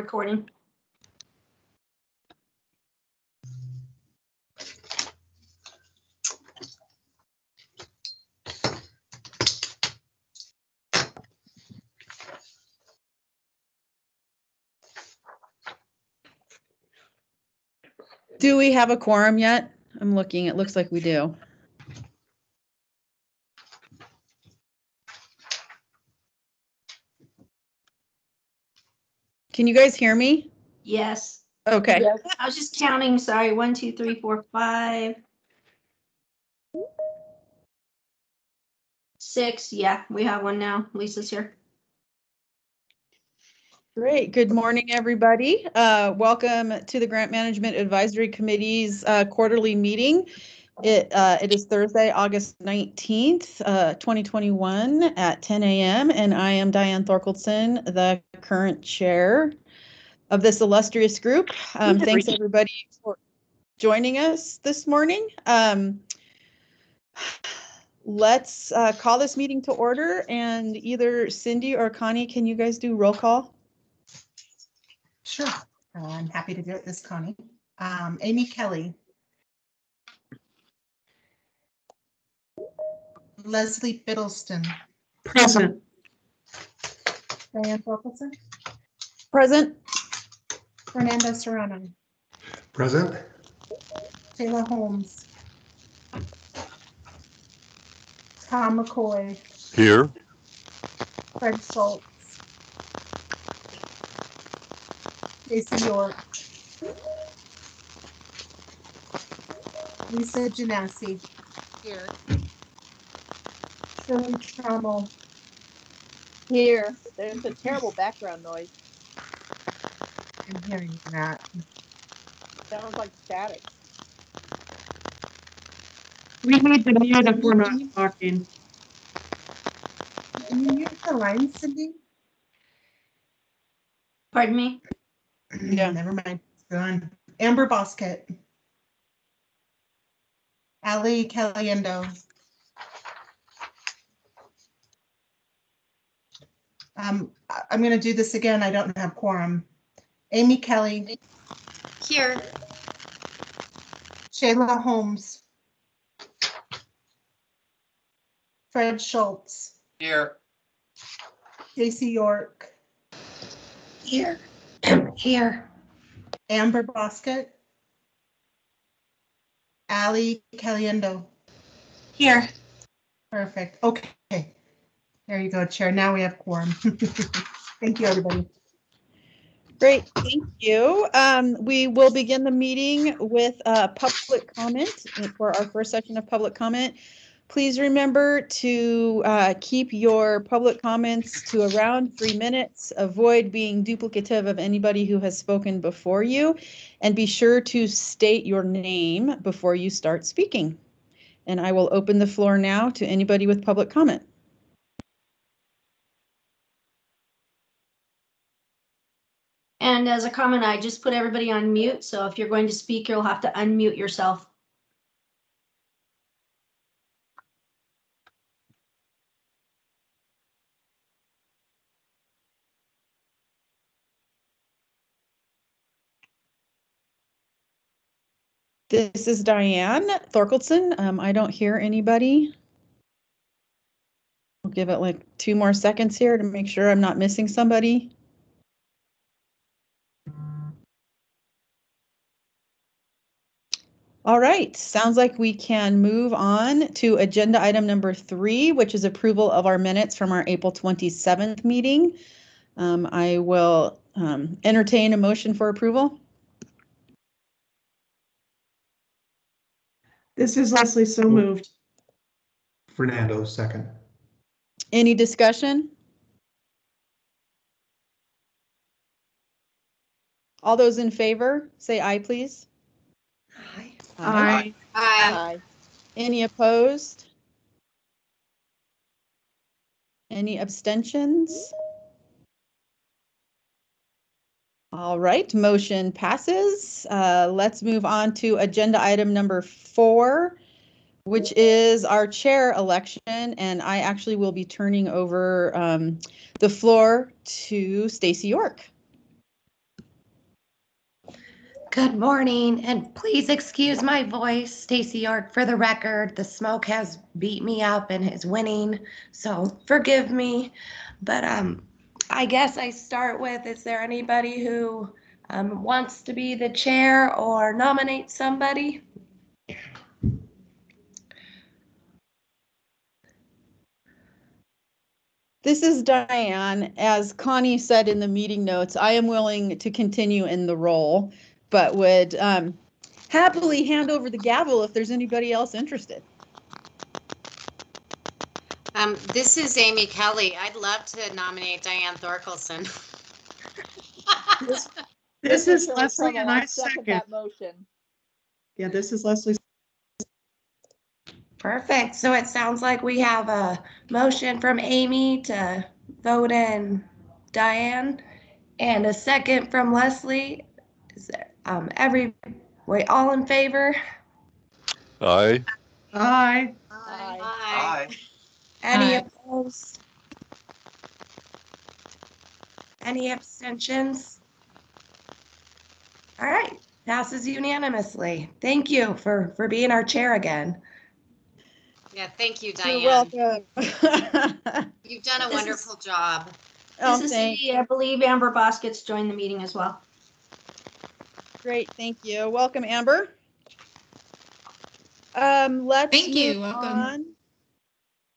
recording. Do we have a quorum yet? I'm looking, it looks like we do. Can you guys hear me? Yes. Okay. Yes. I was just counting, sorry, 1, 2, 3, 4, 5, 6. Yeah, we have one now. Lisa's here. Great. Good morning, everybody. Welcome to the Grant Management Advisory Committee's quarterly meeting. It is Thursday, August 19th, 2021 at 10 a.m. and I am Diane Thorkelson, the current chair of this illustrious group. Thanks everybody for joining us this morning. Let's call this meeting to order, and either Cindy or Connie, can you guys do roll call? Sure. I'm happy to do it. This is Connie. Amy Kelly. Leslie Biddleston. Present. Diane Thorkelson. Present. Fernando Serrano. Present. Jayla Holmes. Tom McCoy. Here. Fred Schultz. Jason York. Lisa Genasi. Here. Shirley Trammell. Here. There's a terrible background noise. I'm hearing that. Sounds like static. We need to mute if we're not talking. Can you mute the line, Cindy? Pardon me? Yeah, never mind. It's gone. Amber Boskett. Ali Caliendo. I'm going to do this again. I don't have quorum. Amy Kelly. Here. Shayla Holmes. Fred Schultz. Here. Stacey York. Here. Here. Amber Boskett. Ali Caliendo. Here. Perfect. Okay. There you go, Chair. Now we have quorum. Thank you, everybody. Great. Thank you. We will begin the meeting with public comment for our first section of public comment. Please remember to keep your public comments to around 3 minutes. Avoid being duplicative of anybody who has spoken before you, and be sure to state your name before you start speaking. And I will open the floor now to anybody with public comment. And as a comment, I just put everybody on mute. So if you're going to speak, you'll have to unmute yourself. This is Diane Thorkelson. I don't hear anybody. I'll give it like 2 more seconds here to make sure I'm not missing somebody. All right, sounds like we can move on to agenda item number 3, which is approval of our minutes from our April 27th meeting. I will entertain a motion for approval. This is Leslie, so moved. Fernando, second. Any discussion? All those in favor, say aye, please. Aye. Aye. Aye. Aye. Any opposed? Any abstentions? All right, motion passes. Let's move on to agenda item number 4, which is our chair election. And I actually will be turning over the floor to Stacey York. Good morning, and please excuse my voice, Stacy York, for the record. The smoke has beat me up and is winning, so forgive me. But I guess I start with, is there anybody who wants to be the chair or nominate somebody? This is Diane. As Connie said in the meeting notes, I am willing to continue in the role, but would happily hand over the gavel if there's anybody else interested. This is Amy Kelly. I'd love to nominate Diane Thorkelson. this is Leslie, and I second that motion. Yeah, this is Leslie. Perfect. So it sounds like we have a motion from Amy to vote in Diane, and a second from Leslie. Is there? All in favor? Aye. Aye. Aye. Aye. Any opposed? Any abstentions? All right, passes unanimously. Thank you for being our chair again. Yeah, thank you, Diane. You're welcome. You've done a wonderful job. Oh, this is Cindy. I believe Amber Boskett's joined the meeting as well. Great, thank you. Welcome, Amber. Let's thank you. Move welcome. On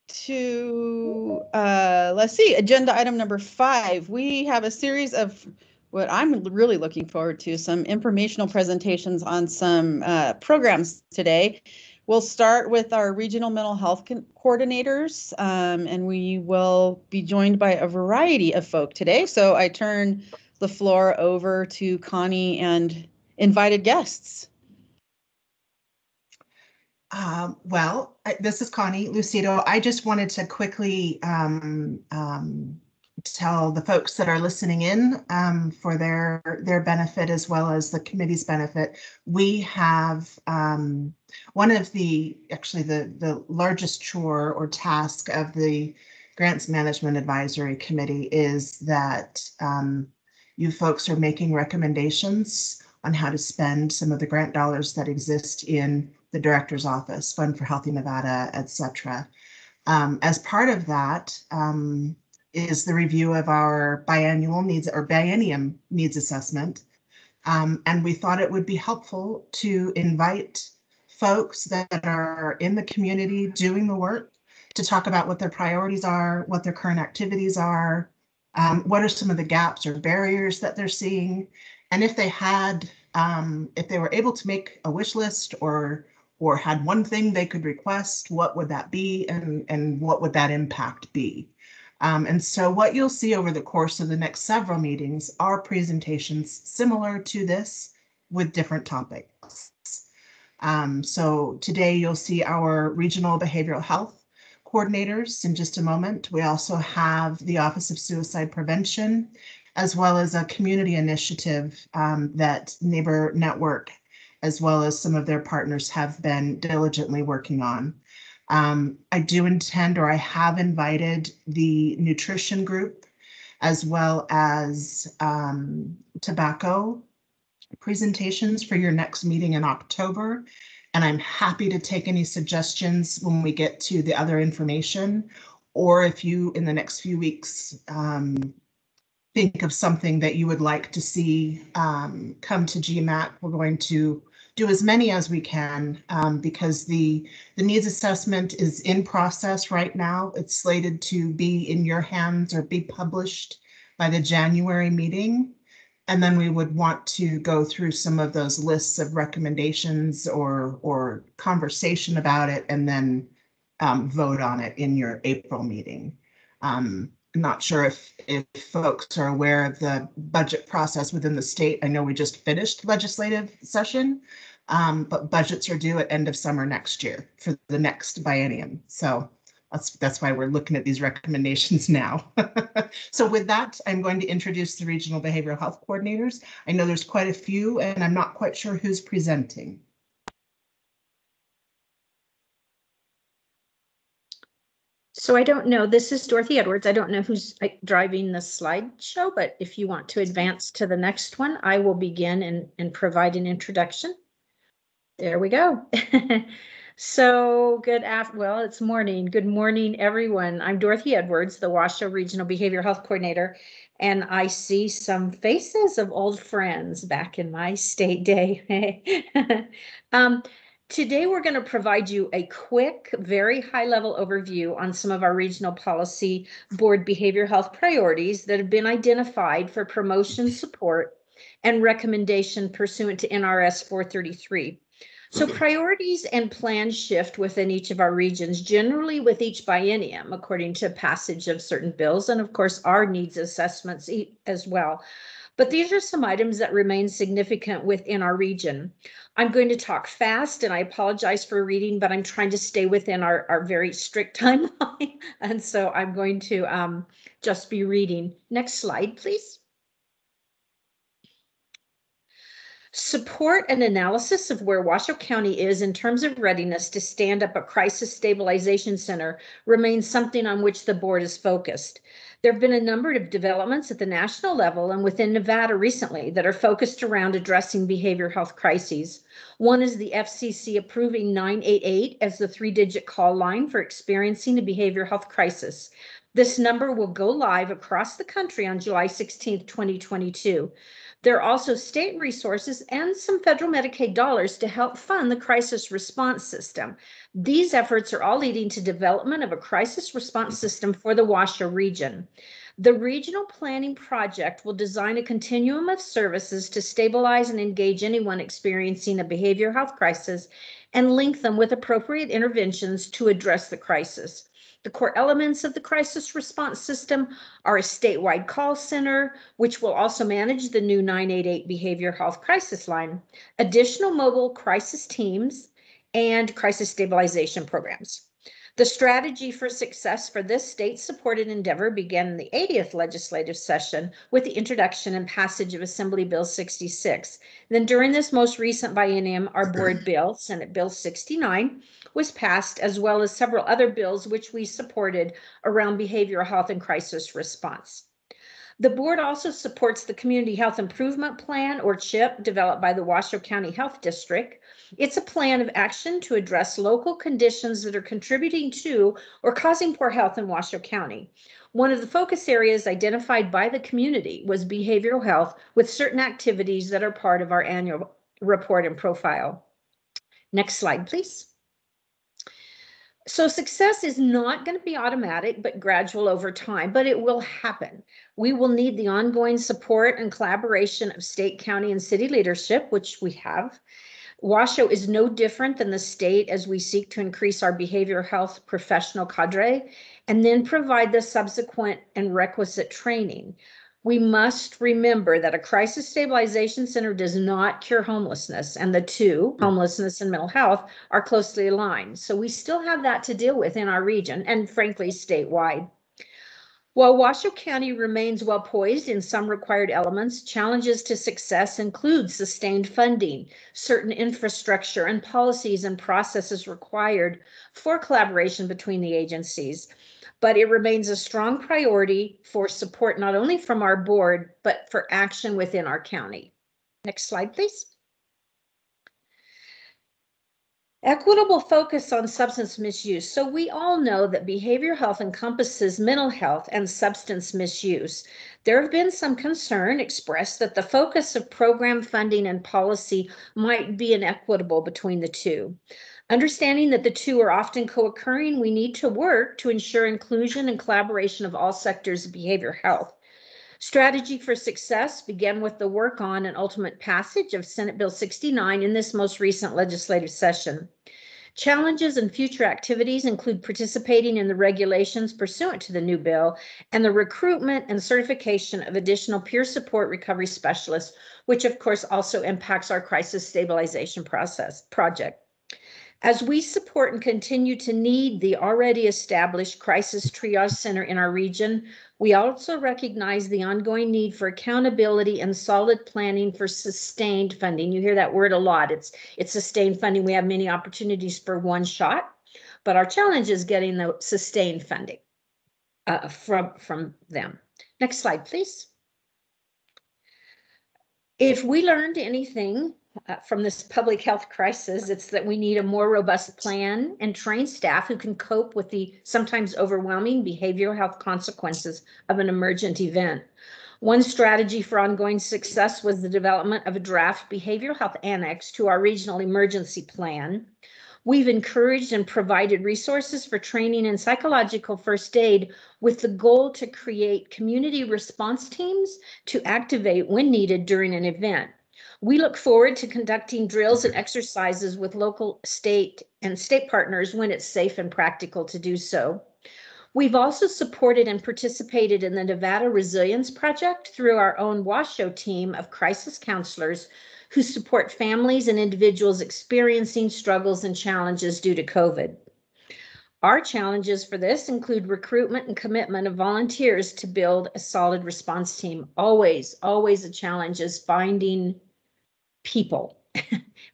to let's see, agenda item number 5. We have a series of what I'm really looking forward to, some informational presentations on some programs today. We'll start with our regional mental health coordinators, and we will be joined by a variety of folk today. So I turn the floor over to Connie and invited guests. Well, this is Connie Lucido. I just wanted to quickly tell the folks that are listening in for their benefit as well as the committee's benefit. We have one of the, actually the largest chore or task of the Grants Management Advisory Committee is that you folks are making recommendations on how to spend some of the grant dollars that exist in the director's office, Fund for Healthy Nevada, etc. As part of that is the review of our biannual needs or biennium needs assessment. And we thought it would be helpful to invite folks that are in the community doing the work to talk about what their priorities are, what their current activities are, what are some of the gaps or barriers that they're seeing, and if they had, if they were able to make a wish list or had one thing they could request, what would that be, and what would that impact be? And so what you'll see over the course of the next several meetings are presentations similar to this with different topics. So today you'll see our regional behavioral health coordinators in just a moment. We also have the Office of Suicide Prevention, as well as a community initiative that Neighbor Network, as well as some of their partners, have been diligently working on. I do intend, or I have invited, the nutrition group, as well as tobacco presentations for your next meeting in October. And I'm happy to take any suggestions when we get to the other information, or if you in the next few weeks think of something that you would like to see come to GMAT. We're going to do as many as we can because the needs assessment is in process right now. It's slated to be in your hands or be published by the January meeting. And then we would want to go through some of those lists of recommendations or conversation about it, and then vote on it in your April meeting. I'm not sure if folks are aware of the budget process within the state. I know we just finished legislative session, but budgets are due at end of summer next year for the next biennium. So that's why we're looking at these recommendations now. So with that, I'm going to introduce the regional behavioral health coordinators. I know there's quite a few, and I'm not quite sure who's presenting. So I don't know, this is Dorothy Edwards. I don't know who's driving the slideshow, but if you want to advance to the next one, I will begin and provide an introduction. There we go. So well, it's morning. Good morning, everyone. I'm Dorothy Edwards, the Washoe Regional Behavioral Health Coordinator, and I see some faces of old friends back in my state day. Today, we're going to provide you a quick, very high-level overview on some of our regional policy board behavioral health priorities that have been identified for promotion, support, and recommendation pursuant to NRS 433. So priorities and plans shift within each of our regions, generally with each biennium, according to passage of certain bills, and of course, our needs assessments as well. But these are some items that remain significant within our region. I'm going to talk fast, and I apologize for reading, but I'm trying to stay within our very strict timeline, and so I'm going to just be reading. Next slide, please. Support and analysis of where Washoe County is in terms of readiness to stand up a crisis stabilization center remains something on which the board is focused. There have been a number of developments at the national level and within Nevada recently that are focused around addressing behavioral health crises. One is the FCC approving 988 as the three-digit call line for experiencing a behavioral health crisis. This number will go live across the country on July 16, 2022. There are also state resources and some federal Medicaid dollars to help fund the crisis response system. These efforts are all leading to development of a crisis response system for the Washoe region. The regional planning project will design a continuum of services to stabilize and engage anyone experiencing a behavioral health crisis and link them with appropriate interventions to address the crisis. The core elements of the crisis response system are a statewide call center, which will also manage the new 988 behavioral health crisis line, additional mobile crisis teams, and crisis stabilization programs. The strategy for success for this state-supported endeavor began in the 80th legislative session with the introduction and passage of Assembly Bill 66. Then during this most recent biennium, our board bill, Senate Bill 69, was passed, as well as several other bills which we supported around behavioral health and crisis response. The board also supports the Community Health Improvement Plan, or CHIP, developed by the Washoe County Health District. It's a plan of action to address local conditions that are contributing to or causing poor health in Washoe County. One of the focus areas identified by the community was behavioral health, with certain activities that are part of our annual report and profile. Next slide, please. So success is not going to be automatic, but gradual over time, but it will happen. We will need the ongoing support and collaboration of state, county, and city leadership, which we have. Washoe is no different than the state as we seek to increase our behavioral health professional cadre and then provide the subsequent and requisite training. We must remember that a crisis stabilization center does not cure homelessness, and the two, homelessness and mental health, are closely aligned. So we still have that to deal with in our region and, frankly, statewide. While Washoe County remains well poised in some required elements, challenges to success include sustained funding, certain infrastructure and policies and processes required for collaboration between the agencies. But it remains a strong priority for support not only from our board, but for action within our county. Next slide, please. Equitable focus on substance misuse. So we all know that behavioral health encompasses mental health and substance misuse. There have been some concern expressed that the focus of program funding and policy might be inequitable between the two. Understanding that the two are often co-occurring, we need to work to ensure inclusion and collaboration of all sectors of behavioral health. Strategy for success began with the work on and ultimate passage of Senate Bill 69 in this most recent legislative session. Challenges and future activities include participating in the regulations pursuant to the new bill and the recruitment and certification of additional peer support recovery specialists, which of course also impacts our crisis stabilization project. As we support and continue to need the already established crisis triage center in our region, we also recognize the ongoing need for accountability and solid planning for sustained funding. You hear that word a lot. It's sustained funding. We have many opportunities for one shot, But our challenge is getting the sustained funding from them. Next slide, please. If we learned anything from this public health crisis, it's that we need a more robust plan and trained staff who can cope with the sometimes overwhelming behavioral health consequences of an emergent event. One strategy for ongoing success was the development of a draft behavioral health annex to our regional emergency plan. We've encouraged and provided resources for training in psychological first aid with the goal to create community response teams to activate when needed during an event. We look forward to conducting drills and exercises with local, state, and state partners when it's safe and practical to do so. We've also supported and participated in the Nevada Resilience Project through our own Washoe team of crisis counselors who support families and individuals experiencing struggles and challenges due to COVID. Our challenges for this include recruitment and commitment of volunteers to build a solid response team. Always a challenge is finding people,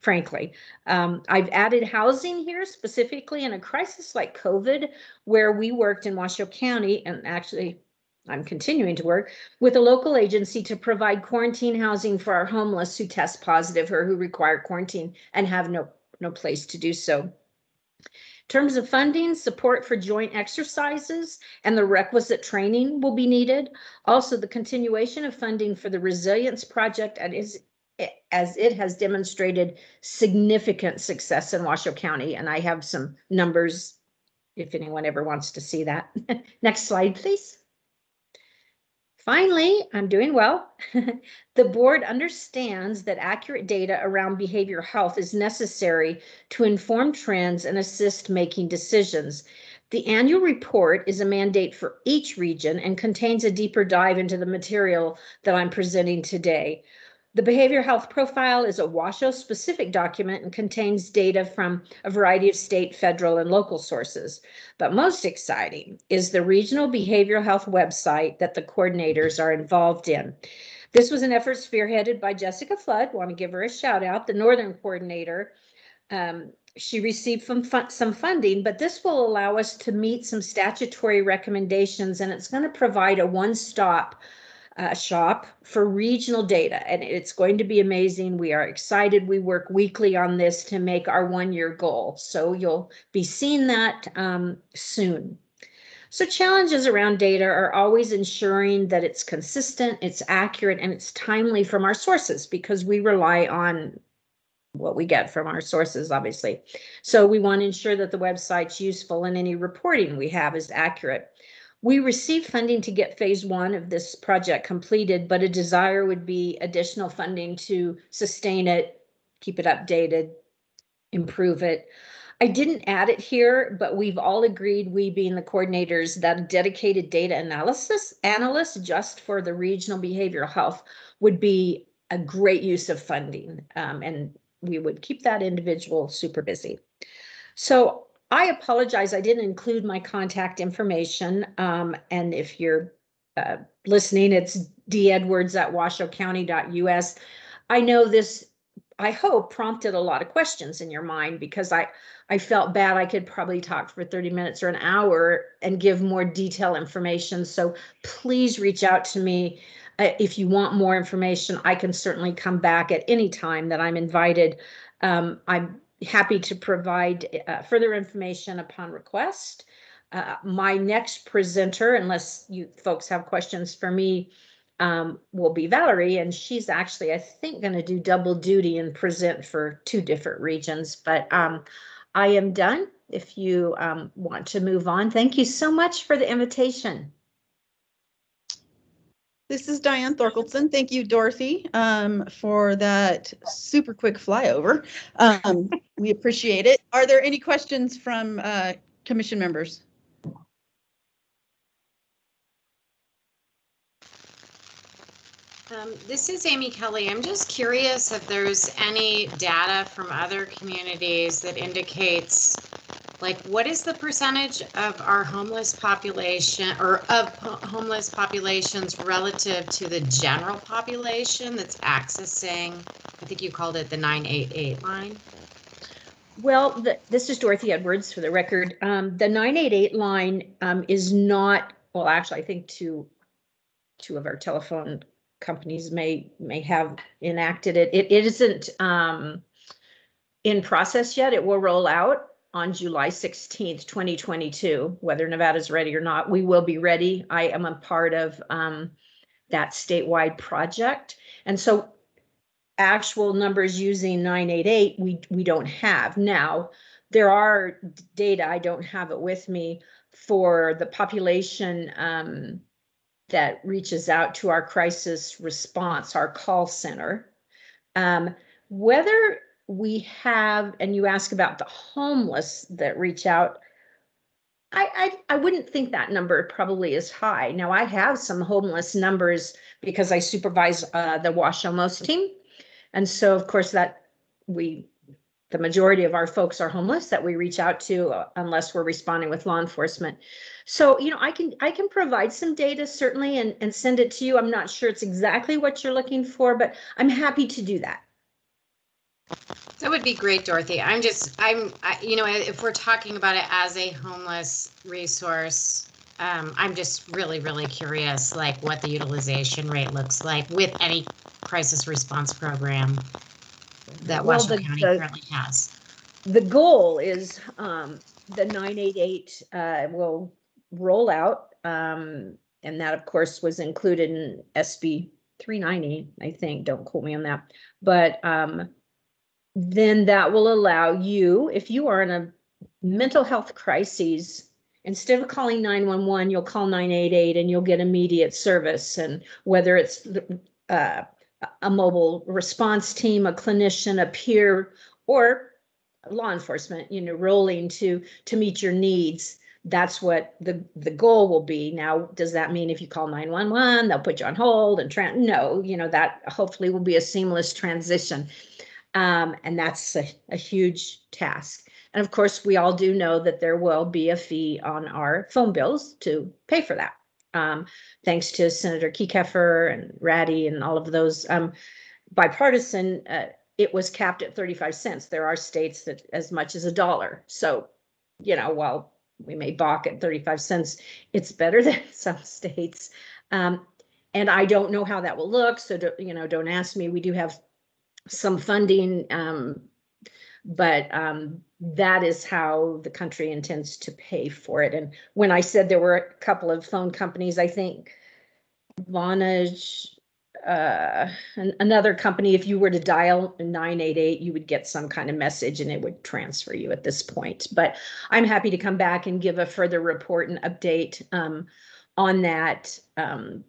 frankly. I've added housing here specifically in a crisis like COVID, where we worked in Washoe County, and actually I'm continuing to work with a local agency to provide quarantine housing for our homeless who test positive or who require quarantine and have no place to do so. In terms of funding, support for joint exercises and the requisite training will be needed. Also, the continuation of funding for the Resilience Project as it has demonstrated significant success in Washoe County, and I have some numbers if anyone ever wants to see that. Next slide, please. Finally, I'm doing well. The board understands that accurate data around behavioral health is necessary to inform trends and assist making decisions. The annual report is a mandate for each region and contains a deeper dive into the material that I'm presenting today. The behavioral health profile is a Washoe-specific document and contains data from a variety of state, federal, and local sources. But most exciting is the regional behavioral health website that the coordinators are involved in. This was an effort spearheaded by Jessica Flood. I want to give her a shout out, the northern coordinator. She received some funding, but this will allow us to meet some statutory recommendations, and it's going to provide a one-stop shop for regional data, and it's going to be amazing. We are excited. We work weekly on this to make our one-year goal, so you'll be seeing that soon. So challenges around data are always ensuring that it's consistent, it's accurate, and it's timely from our sources, because we rely on what we get from our sources, obviously. So we want to ensure that the website's useful and any reporting we have is accurate. We received funding to get phase 1 of this project completed, but a desire would be additional funding to sustain it, keep it updated, improve it. I didn't add it here, but we've all agreed, we being the coordinators, that a dedicated data analyst just for the regional behavioral health would be a great use of funding, and we would keep that individual super busy. So I apologize, I didn't include my contact information, and if you're listening, it's dedwards@washoecounty.us. I know this, I hope, prompted a lot of questions in your mind, because I felt bad. I could probably talk for 30 minutes or an hour and give more detailed information, so please reach out to me if you want more information. I can certainly come back at any time that I'm invited. I'm happy to provide further information upon request. My next presenter, unless you folks have questions for me, will be Valerie, and she's actually, I think, going to do double duty and present for 2 different regions. But I am done. If you want to move on, thank you so much for the invitation. This is Diane Thorkelson. Thank you, Dorothy, for that super quick flyover. We appreciate it. Are there any questions from commission members? This is Amy Kelly. I'm just curious if there's any data from other communities that indicates, like, what is the percentage of our homeless population, or of homeless populations relative to the general population that's accessing, I think you called it the 988 line? Well, this is Dorothy Edwards for the record. The 988 line is not, well, actually, I think two of our telephone companies may have enacted it. It isn't in process yet. It will roll out on July 16th, 2022, whether Nevada's ready or not. We will be ready. I am a part of that statewide project. And so actual numbers using 988, we don't have. Now, there are data, I don't have it with me, for the population that reaches out to our crisis response, our call center. Whether we have, and you ask about the homeless that reach out, I wouldn't think that number probably is high. Now, I have some homeless numbers because I supervise the Washoe Most team. And so, of course, that the majority of our folks are homeless that we reach out to unless we're responding with law enforcement. So, you know, I can provide some data certainly and send it to you. I'm not sure it's exactly what you're looking for, but I'm happy to do that. That would be great, Dorothy. You know, if we're talking about it as a homeless resource, I'm just really, really curious, like what the utilization rate looks like with any crisis response program that Washoe County currently has. The goal is the 988 will roll out, and that, of course, was included in SB 390, I think. Don't quote me on that. But then that will allow you, if you are in a mental health crisis, instead of calling 911, you'll call 988 and you'll get immediate service. And whether it's a mobile response team, a clinician, a peer, or law enforcement, you know, rolling to meet your needs, that's what the goal will be. Now, does that mean if you call 911, they'll put you on hold and no, you know, that hopefully will be a seamless transition. And that's a huge task. And of course, we all do know that there will be a fee on our phone bills to pay for that. Thanks to Senator Kiekeffer and Ratty and all of those bipartisan, it was capped at 35 cents. There are states that as much as $1. So, you know, while we may balk at 35 cents, it's better than some states. And I don't know how that will look. So, don't ask me. We do have some funding, but that is how the country intends to pay for it. And when I said there were a couple of phone companies, I think Vonage, another company, if you were to dial 988, you would get some kind of message and it would transfer you at this point. But I'm happy to come back and give a further report and update on that. And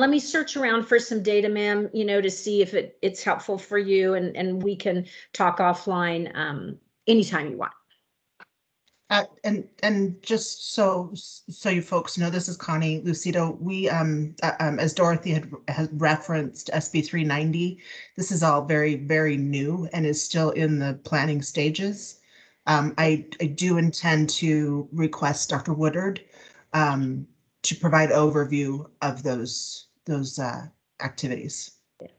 let me search around for some data, ma'am, you know, to see if it's helpful for you, and we can talk offline anytime you want. And just so you folks know, this is Connie Lucido. We, as Dorothy had referenced SB 390, this is all very, very new and is still in the planning stages. I do intend to request Dr. Woodard to provide overview of those activities.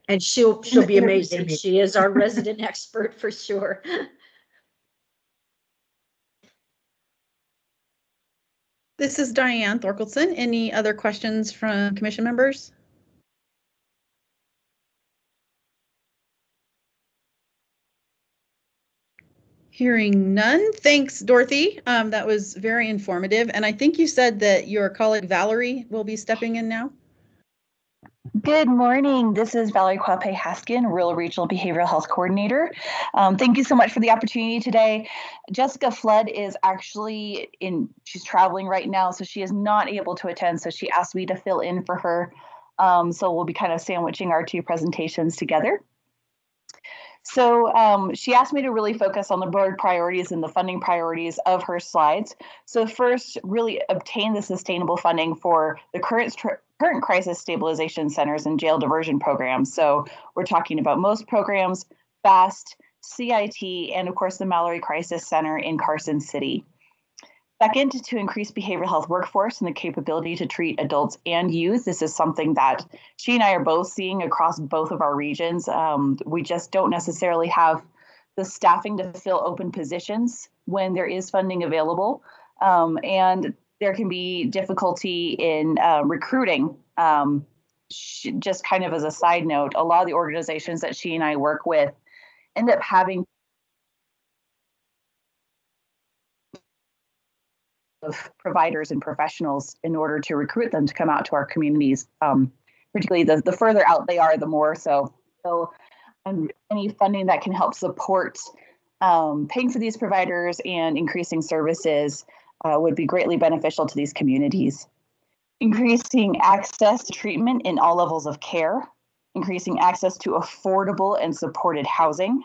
And she'll be amazing. She is our resident expert for sure. This is Diane Thorkelson. Any other questions from commission members? Hearing none. Thanks, Dorothy. That was very informative. And I think you said that your colleague Valerie will be stepping in now. Good morning. This is Mallory Crisis Center, Washoe Regional Behavioral Health Coordinator. Thank you so much for the opportunity today. Jessica Flood is actually she's traveling right now, so she is not able to attend. So she asked me to fill in for her. So we'll be kind of sandwiching our two presentations together. So she asked me to really focus on the board priorities and the funding priorities of her slides. So first, really obtain the sustainable funding for the current crisis stabilization centers and jail diversion programs. So we're talking about most programs, FAST, CIT, and of course the Mallory Crisis Center in Carson City. Second, to increase behavioral health workforce and the capability to treat adults and youth. This is something that she and I are both seeing across both of our regions. We just don't necessarily have the staffing to fill open positions when there is funding available. And there can be difficulty in recruiting. Just kind of as a side note, a lot of the organizations that she and I work with end up having of providers and professionals in order to recruit them to come out to our communities, particularly the further out they are, the more so. So any funding that can help support paying for these providers and increasing services would be greatly beneficial to these communities. Increasing access to treatment in all levels of care, increasing access to affordable and supported housing.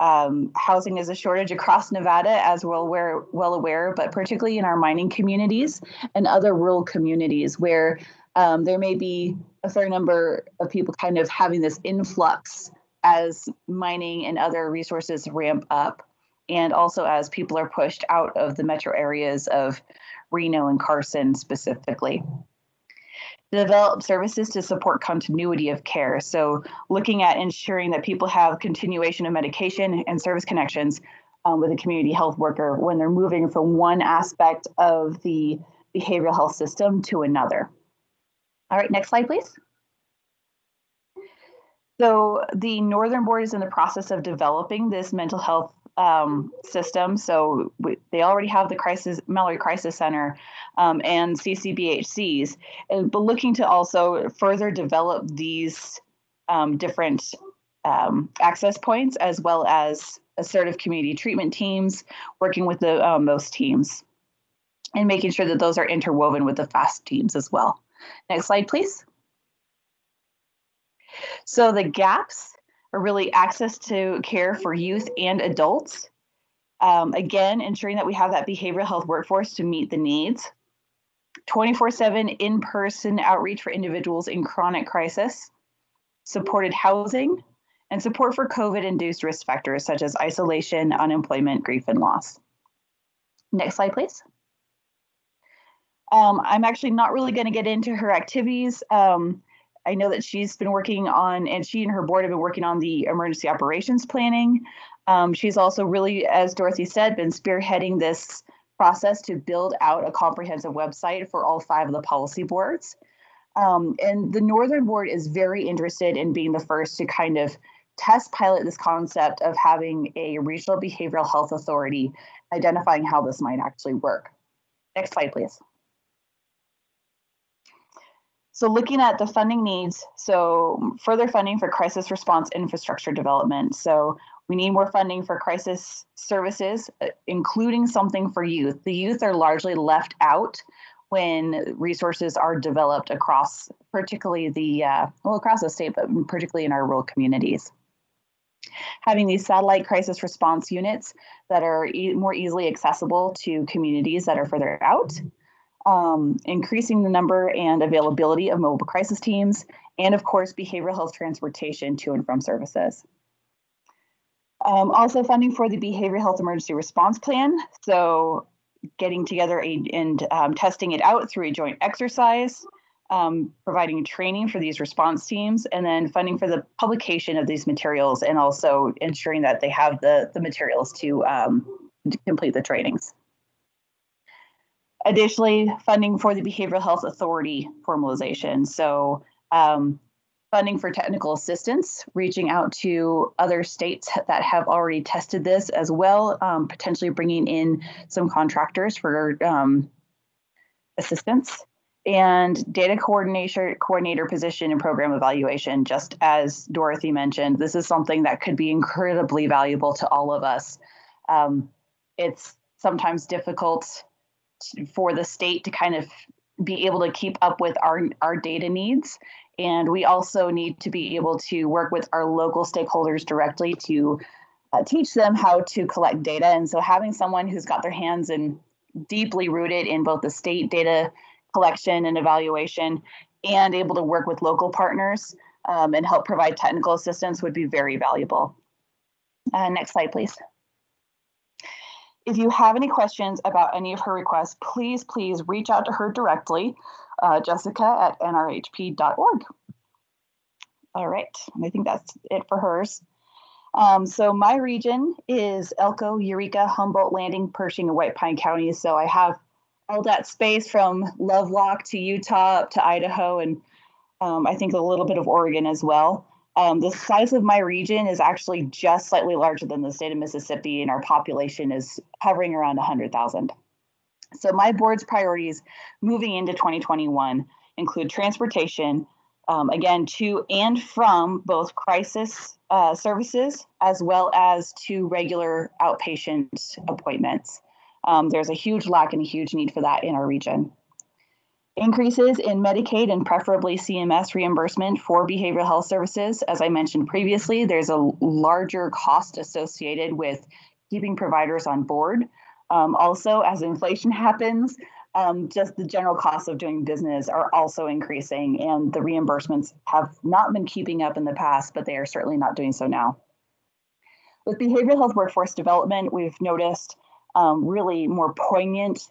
Housing is a shortage across Nevada, as we're well aware, but particularly in our mining communities and other rural communities where there may be a fair number of people kind of having this influx as mining and other resources ramp up, and also as people are pushed out of the metro areas of Reno and Carson specifically. Develop services to support continuity of care. So looking at ensuring that people have continuation of medication and service connections with a community health worker when they're moving from one aspect of the behavioral health system to another. All right, next slide, please. So the Northern Board is in the process of developing this mental health system. So they already have the Mallory Crisis Center and CCBHCs, but looking to also further develop these different access points, as well as assertive community treatment teams, working with the most teams, and making sure that those are interwoven with the FAST teams as well. Next slide, please. So the gaps are really access to care for youth and adults. Again, ensuring that we have that behavioral health workforce to meet the needs. 24/7 in-person outreach for individuals in chronic crisis, supported housing, and support for COVID-induced risk factors such as isolation, unemployment, grief, and loss. Next slide, please. I'm actually not really going to get into her activities. I know that she's been working on, and she and her board have been working on the emergency operations planning. She's also really, as Dorothy said, been spearheading this process to build out a comprehensive website for all 5 of the policy boards. And the Northern Board is very interested in being the first to kind of test pilot this concept of having a regional behavioral health authority, identifying how this might actually work. Next slide, please. So looking at the funding needs, so further funding for crisis response infrastructure development. So we need more funding for crisis services, including something for youth. The youth are largely left out when resources are developed across, particularly the, well, across the state, but particularly in our rural communities. Having these satellite crisis response units that are more easily accessible to communities that are further out. Increasing the number and availability of mobile crisis teams, and of course, behavioral health transportation to and from services. Also funding for the Behavioral Health Emergency Response Plan. So getting together and testing it out through a joint exercise, providing training for these response teams, and then funding for the publication of these materials, and also ensuring that they have the materials to complete the trainings. Additionally, funding for the Behavioral Health Authority formalization. So funding for technical assistance, reaching out to other states that have already tested this as well, potentially bringing in some contractors for assistance, and data coordinator position and program evaluation. Just as Dorothy mentioned, this is something that could be incredibly valuable to all of us. It's sometimes difficult for the state to kind of be able to keep up with our data needs. And we also need to be able to work with our local stakeholders directly to teach them how to collect data. And so having someone who's got their hands in deeply rooted in both the state data collection and evaluation, and able to work with local partners and help provide technical assistance would be very valuable. Next slide, please. If you have any questions about any of her requests, please reach out to her directly, jessica@nrhp.org. All right, and I think that's it for hers. So my region is Elko, Eureka, Humboldt, Landing, Pershing, and White Pine counties. So I have all that space from Lovelock to Utah up to Idaho, and I think a little bit of Oregon as well. The size of my region is actually just slightly larger than the state of Mississippi, and our population is hovering around 100,000. So my board's priorities moving into 2021 include transportation, again, to and from both crisis services as well as to regular outpatient appointments. There's a huge lack and a huge need for that in our region. Increases in Medicaid and preferably CMS reimbursement for behavioral health services. As I mentioned previously, there's a larger cost associated with keeping providers on board. Also, as inflation happens, just the general costs of doing business are also increasing, and the reimbursements have not been keeping up in the past, but they are certainly not doing so now. With behavioral health workforce development, we've noticed really more poignant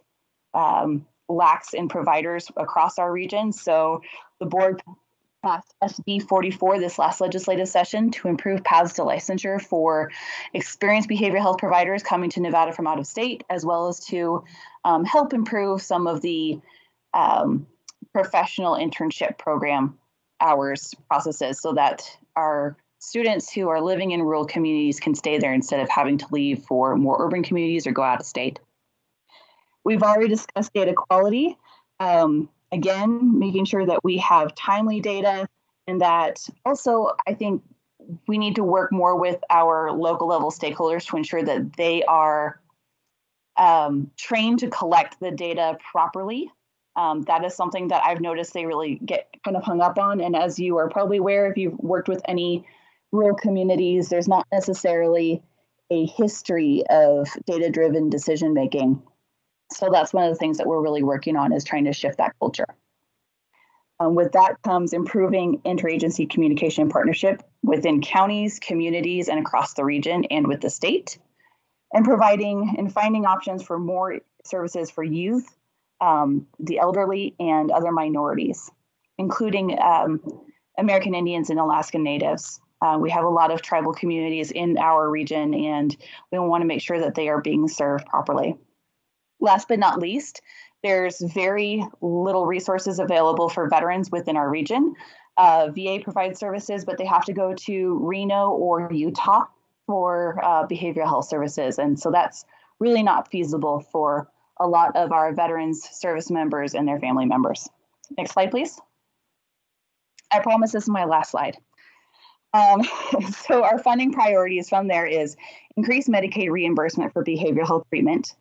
lacks in providers across our region. So the board passed SB 44 this last legislative session to improve paths to licensure for experienced behavioral health providers coming to Nevada from out of state, as well as to help improve some of the professional internship program hours processes so that our students who are living in rural communities can stay there instead of having to leave for more urban communities or go out of state. We've already discussed data quality. Again, making sure that we have timely data, and that also I think we need to work more with our local level stakeholders to ensure that they are trained to collect the data properly. That is something that I've noticed they really get kind of hung up on. And as you are probably aware, if you've worked with any rural communities, there's not necessarily a history of data-driven decision-making. So that's one of the things that we're really working on, is trying to shift that culture. With that comes improving interagency communication and partnership within counties, communities, and across the region and with the state, and providing and finding options for more services for youth, the elderly, and other minorities, including American Indians and Alaska Natives. We have a lot of tribal communities in our region, and we want to make sure that they are being served properly. Last but not least, there's very little resources available for veterans within our region. VA provides services, but they have to go to Reno or Utah for behavioral health services. And so that's really not feasible for a lot of our veterans, service members, and their family members. Next slide, please. I promise this is my last slide. So our funding priorities from there is increase Medicaid reimbursement for behavioral health treatment,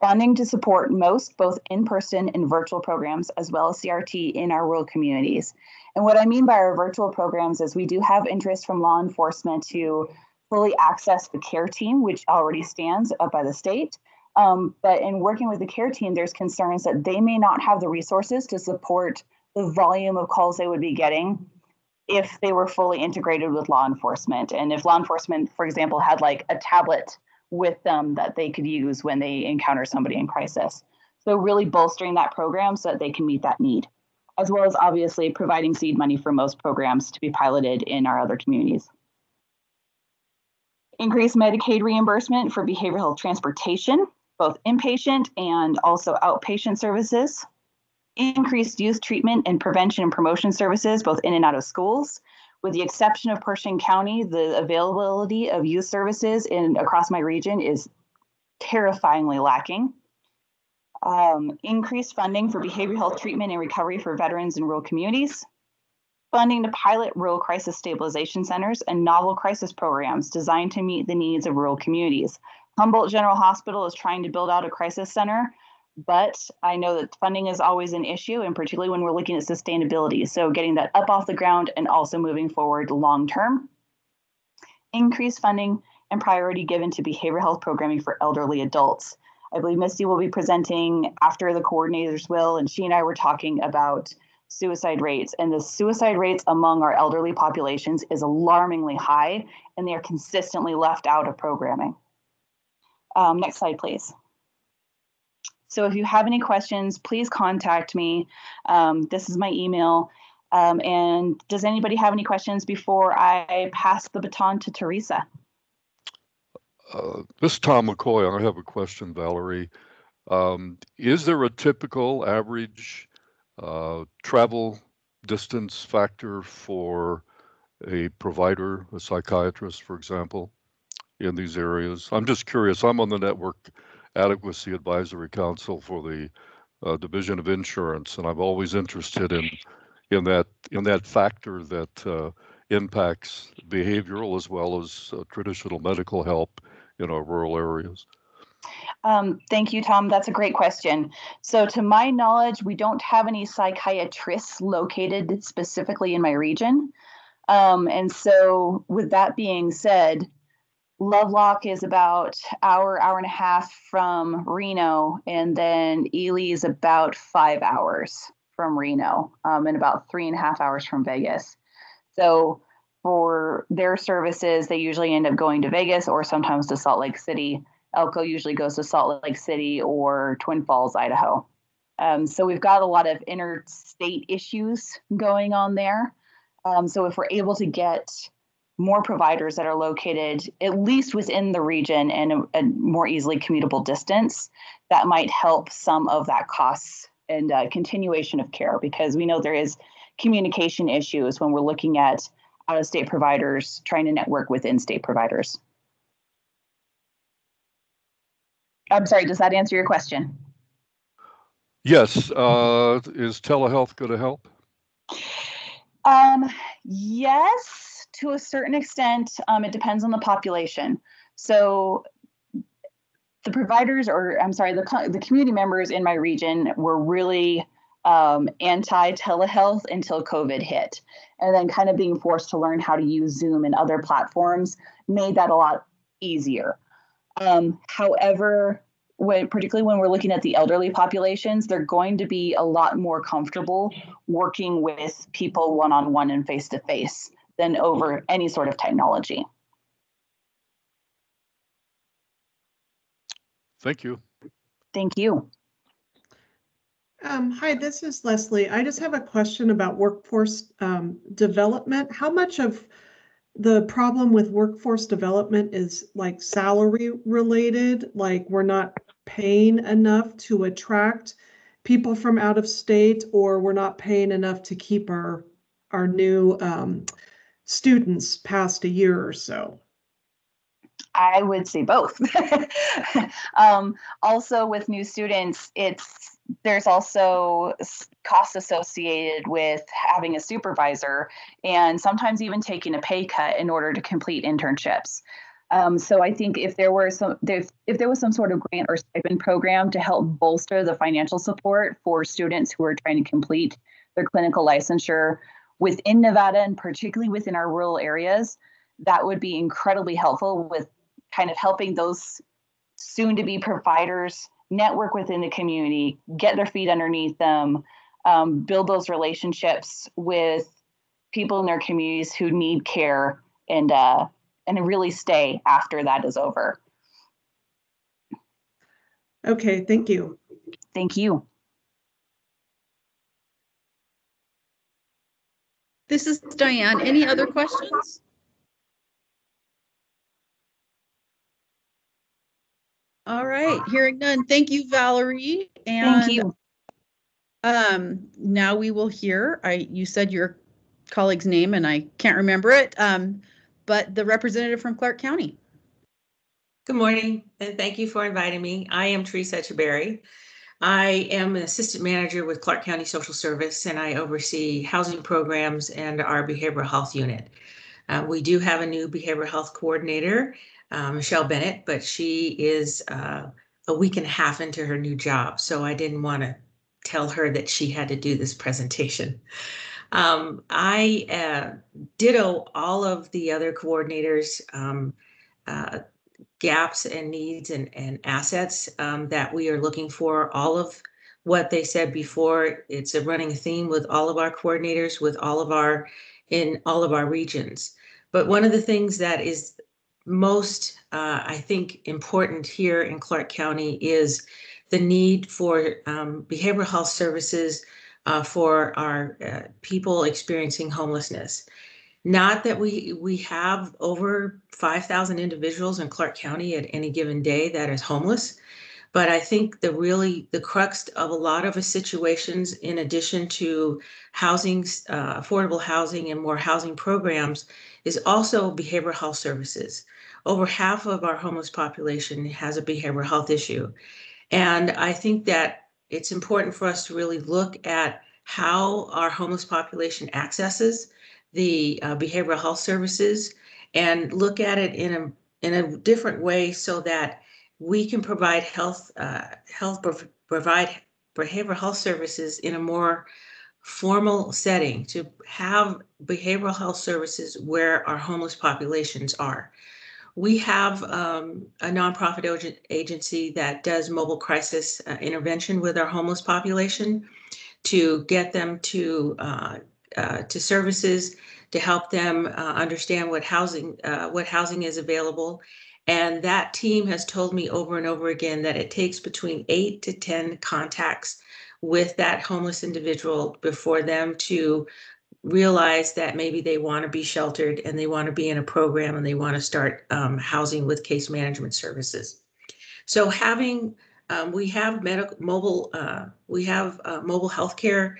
funding to support most both in-person and virtual programs, as well as CRT in our rural communities. And what I mean by our virtual programs is we do have interest from law enforcement to fully access the care team, which already stands up by the state. But in working with the care team, there's concerns that they may not have the resources to support the volume of calls they would be getting if they were fully integrated with law enforcement. And if law enforcement, for example, had like a tablet with them that they could use when they encounter somebody in crisis. So really bolstering that program so that they can meet that need, as well as obviously providing seed money for most programs to be piloted in our other communities. Increase Medicaid reimbursement for behavioral health transportation, both inpatient and also outpatient services. Increased youth treatment and prevention and promotion services, both in and out of schools. With the exception of Pershing County, the availability of youth services across my region is terrifyingly lacking. Increased funding for behavioral health treatment and recovery for veterans in rural communities. Funding to pilot rural crisis stabilization centers and novel crisis programs designed to meet the needs of rural communities. Humboldt General Hospital is trying to build out a crisis center, but I know that funding is always an issue, and particularly when we're looking at sustainability. So getting that up off the ground and also moving forward long term. Increased funding and priority given to behavioral health programming for elderly adults. I believe Misty will be presenting after the coordinators will, and she and I were talking about suicide rates. And the suicide rates among our elderly populations is alarmingly high, and they are consistently left out of programming. Next slide, please. So if you have any questions, please contact me. This is my email. And does anybody have any questions before I pass the baton to Teresa? This is Tom McCoy, and I have a question, Valerie. Is there a typical average travel distance factor for a provider, a psychiatrist, for example, in these areas? I'm just curious. I'm on the Network Adequacy Advisory Council for the Division of Insurance, and I'm always interested in that factor that impacts behavioral as well as traditional medical help in our rural areas. Thank you, Tom. That's a great question. So to my knowledge, we don't have any psychiatrists located specifically in my region. And so with that being said, Lovelock is about hour and a half from Reno, and then Ely is about 5 hours from Reno, and about 3.5 hours from Vegas. So for their services, they usually end up going to Vegas or sometimes to Salt Lake City. Elko usually goes to Salt Lake City or Twin Falls, Idaho. So we've got a lot of interstate issues going on there. So if we're able to get more providers that are located at least within the region and a more easily commutable distance, that might help some of that costs and continuation of care, because we know there is communication issues when we're looking at out-of-state providers trying to network with in-state providers. I'm sorry, does that answer your question? Yes. Is telehealth going to help? Yes, to a certain extent. It depends on the population. So the providers, or I'm sorry, the community members in my region were really anti-telehealth until COVID hit. And then kind of being forced to learn how to use Zoom and other platforms made that a lot easier. However, particularly when we're looking at the elderly populations, they're going to be a lot more comfortable working with people one-on-one and face-to-face than over any sort of technology. Thank you. Thank you. Hi, this is Leslie. I just have a question about workforce development. How much of the problem with workforce development is like salary related, like we're not paying enough to attract people from out of state, or we're not paying enough to keep our new students past a year or so? I would say both. Also with new students, there's also costs associated with having a supervisor and sometimes even taking a pay cut in order to complete internships. So I think if there was some sort of grant or stipend program to help bolster the financial support for students who are trying to complete their clinical licensure within Nevada and particularly within our rural areas, that would be incredibly helpful with kind of helping those soon-to-be providers network within the community, get their feet underneath them, build those relationships with people in their communities who need care, and really stay after that is over. Okay, thank you. Thank you. This is Diane. Any other questions? All right, hearing none. Thank you, Valerie. And, thank you. Now we will hear, you said your colleague's name and I can't remember it, but the representative from Clark County. Good morning, and thank you for inviting me. I am Teresa Echeberry. I am an assistant manager with Clark County Social Service, and I oversee housing programs and our behavioral health unit. We do have a new behavioral health coordinator, Michelle Bennett, but she is a week and a half into her new job, so I didn't want to tell her that she had to do this presentation. I ditto all of the other coordinators' gaps and needs and assets that we are looking for. All of what they said before, it's a running theme with all of our coordinators, in all of our regions. But one of the things that is most, I think, important here in Clark County is the need for behavioral health services for our people experiencing homelessness. Not that we have over 5,000 individuals in Clark County at any given day that is homeless, but I think the crux of a lot of the situations, in addition to housing, affordable housing and more housing programs, is also behavioral health services. Over half of our homeless population has a behavioral health issue. And I think that it's important for us to really look at how our homeless population accesses the behavioral health services, and look at it in a different way so that we can provide provide behavioral health services in a more formal setting, to have behavioral health services where our homeless populations are. We have a nonprofit agency that does mobile crisis intervention with our homeless population to get them to services, to help them understand what housing is available. And that team has told me over and over again that it takes between 8 to 10 contacts with that homeless individual before them to realize that maybe they want to be sheltered and they want to be in a program and they want to start housing with case management services. So we have mobile healthcare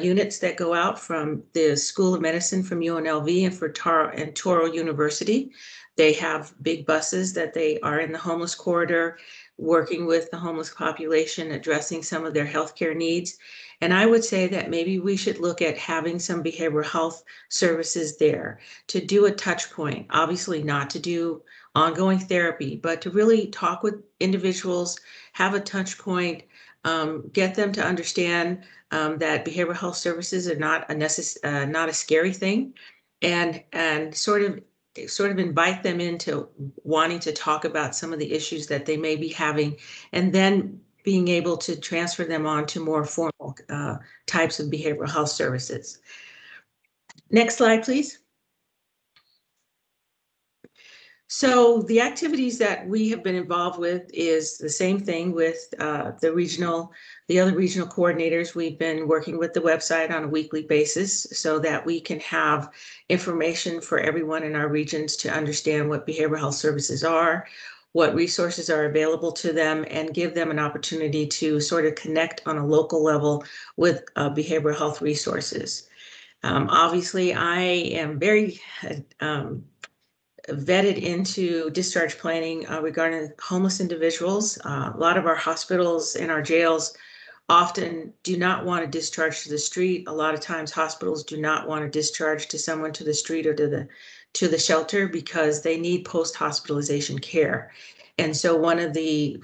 units that go out from the School of Medicine from UNLV and and Toro University. They have big buses that they are in the homeless corridor, working with the homeless population, addressing some of their healthcare needs. And I would say that maybe we should look at having some behavioral health services there to do a touch point, obviously not to do ongoing therapy, but to really talk with individuals, have a touch point, get them to understand that behavioral health services are not a scary thing, and sort of invite them into wanting to talk about some of the issues that they may be having, and then being able to transfer them on to more formal types of behavioral health services. Next slide, please. So the activities that we have been involved with is the same thing with the other regional coordinators. We've been working with the website on a weekly basis so that we can have information for everyone in our regions to understand what behavioral health services are, what resources are available to them, and give them an opportunity to sort of connect on a local level with behavioral health resources. Obviously, I am very vetted into discharge planning regarding homeless individuals. A lot of our hospitals and our jails often do not want to discharge to the street. A lot of times hospitals do not want to discharge to someone to the street or to the shelter because they need post-hospitalization care. And so one of the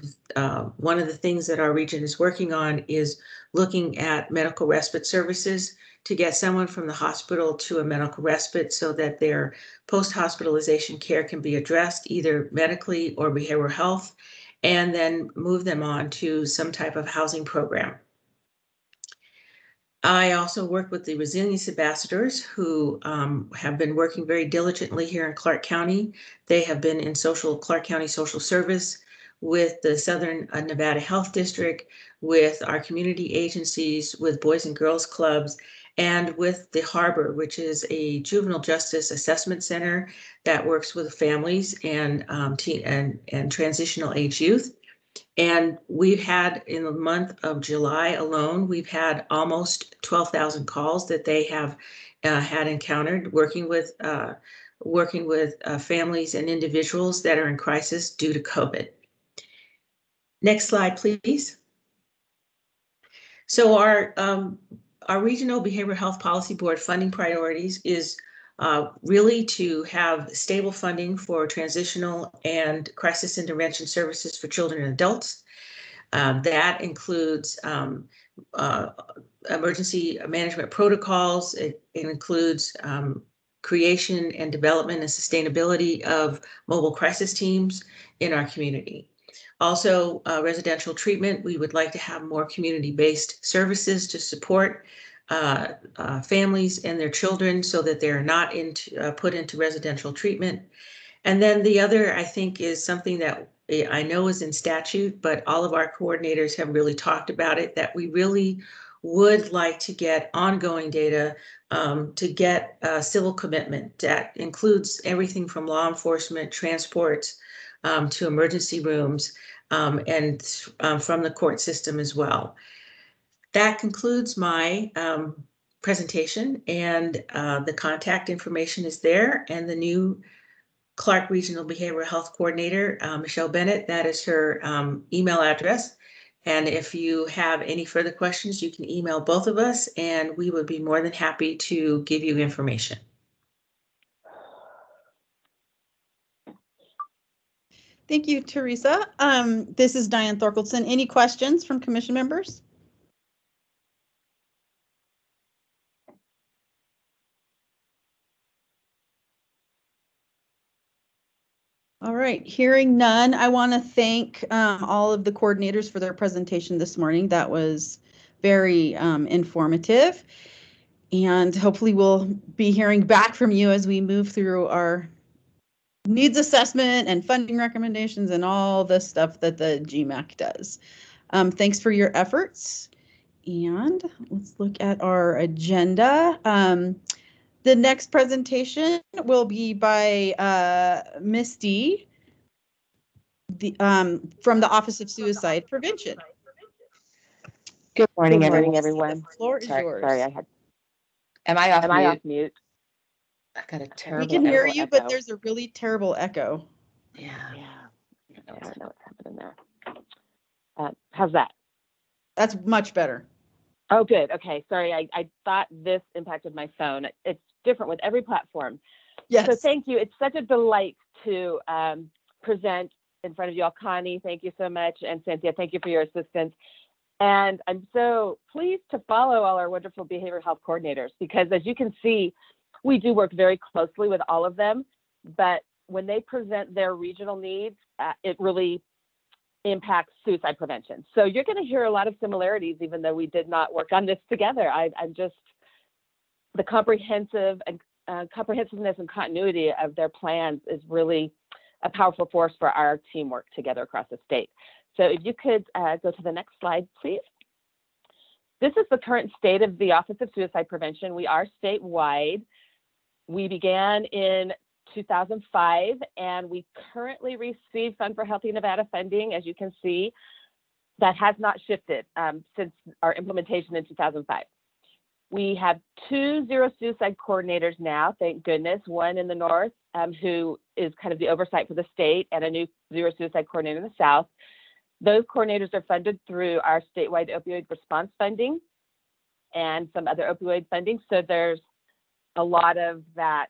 things that our region is working on is looking at medical respite services to get someone from the hospital to a medical respite so that their post-hospitalization care can be addressed either medically or behavioral health, and then move them on to some type of housing program. I also work with the Resilience Ambassadors, who have been working very diligently here in Clark County. They have been in Clark County Social Service, with the Southern Nevada Health District, with our community agencies, with Boys and Girls Clubs, and with the Harbor, which is a juvenile justice assessment center that works with families and transitional age youth. And we've had, in the month of July alone, we've had almost 12,000 calls that they have had encountered working with families and individuals that are in crisis due to COVID. Next slide, please. So our Regional Behavioral Health Policy Board funding priorities is really to have stable funding for transitional and crisis intervention services for children and adults. That includes emergency management protocols. It includes creation and development and sustainability of mobile crisis teams in our community. Also, residential treatment. We would like to have more community-based services to support families and their children so that they're not put into residential treatment. And then the other, I think, is something that I know is in statute, but all of our coordinators have really talked about it, that we really would like to get ongoing data to get civil commitment that includes everything from law enforcement, transport, to emergency rooms, and from the court system as well. That concludes my presentation, and the contact information is there, and the new Clark Regional Behavioral Health Coordinator, Michelle Bennett, that is her email address. And if you have any further questions, you can email both of us, and we would be more than happy to give you information. Thank you, Teresa. This is Diane Thorkelson. Any questions from commission members? All right, hearing none, I want to thank all of the coordinators for their presentation this morning. That was very informative, and hopefully we'll be hearing back from you as we move through our needs assessment and funding recommendations and all the stuff that the GMAC does. Thanks for your efforts, and let's look at our agenda. The next presentation will be by Misty from the Office of Suicide Prevention. Good morning, everyone. The floor is yours. Sorry, I had. Am I off mute? I got a terrible. We can hear you, echo. But there's a really terrible echo. Yeah. I don't know what's happening there. How's that? That's much better. Oh, good. Okay. Sorry. I thought this impacted my phone. It's different with every platform. Yes. So thank you. It's such a delight to present in front of you all. Connie, thank you so much. And Cynthia, thank you for your assistance. And I'm so pleased to follow all our wonderful behavioral health coordinators, because as you can see, we do work very closely with all of them. But when they present their regional needs, it really impacts suicide prevention. So you're going to hear a lot of similarities, even though we did not work on this together. I'm just the comprehensiveness and continuity of their plans is really a powerful force for our teamwork together across the state. So if you could go to the next slide, please. This is the current state of the Office of Suicide Prevention. We are statewide. We began in 2005, and we currently receive Fund for Healthy Nevada funding, as you can see, that has not shifted since our implementation in 2005. We have 2 Zero Suicide coordinators now, thank goodness, one in the north who is kind of the oversight for the state, and a new Zero Suicide coordinator in the south. Those coordinators are funded through our statewide opioid response funding and some other opioid funding, so there's a lot of that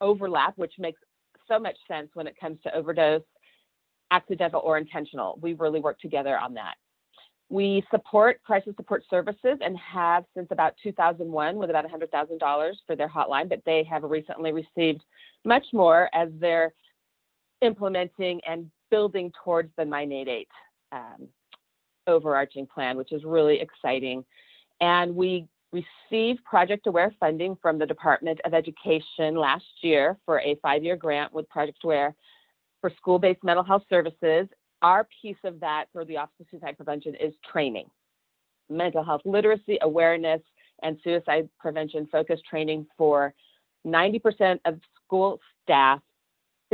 overlap, which makes so much sense when it comes to overdose, accidental or intentional. We really work together on that. We support crisis support services and have since about 2001 with about $100,000 for their hotline, but they have recently received much more as they're implementing and building towards the 988 overarching plan, which is really exciting. And we received Project AWARE funding from the Department of Education last year for a 5-year grant with Project AWARE for school-based mental health services. Our piece of that for the Office of Suicide Prevention is training, mental health literacy, awareness, and suicide prevention focused training for 90% of school staff,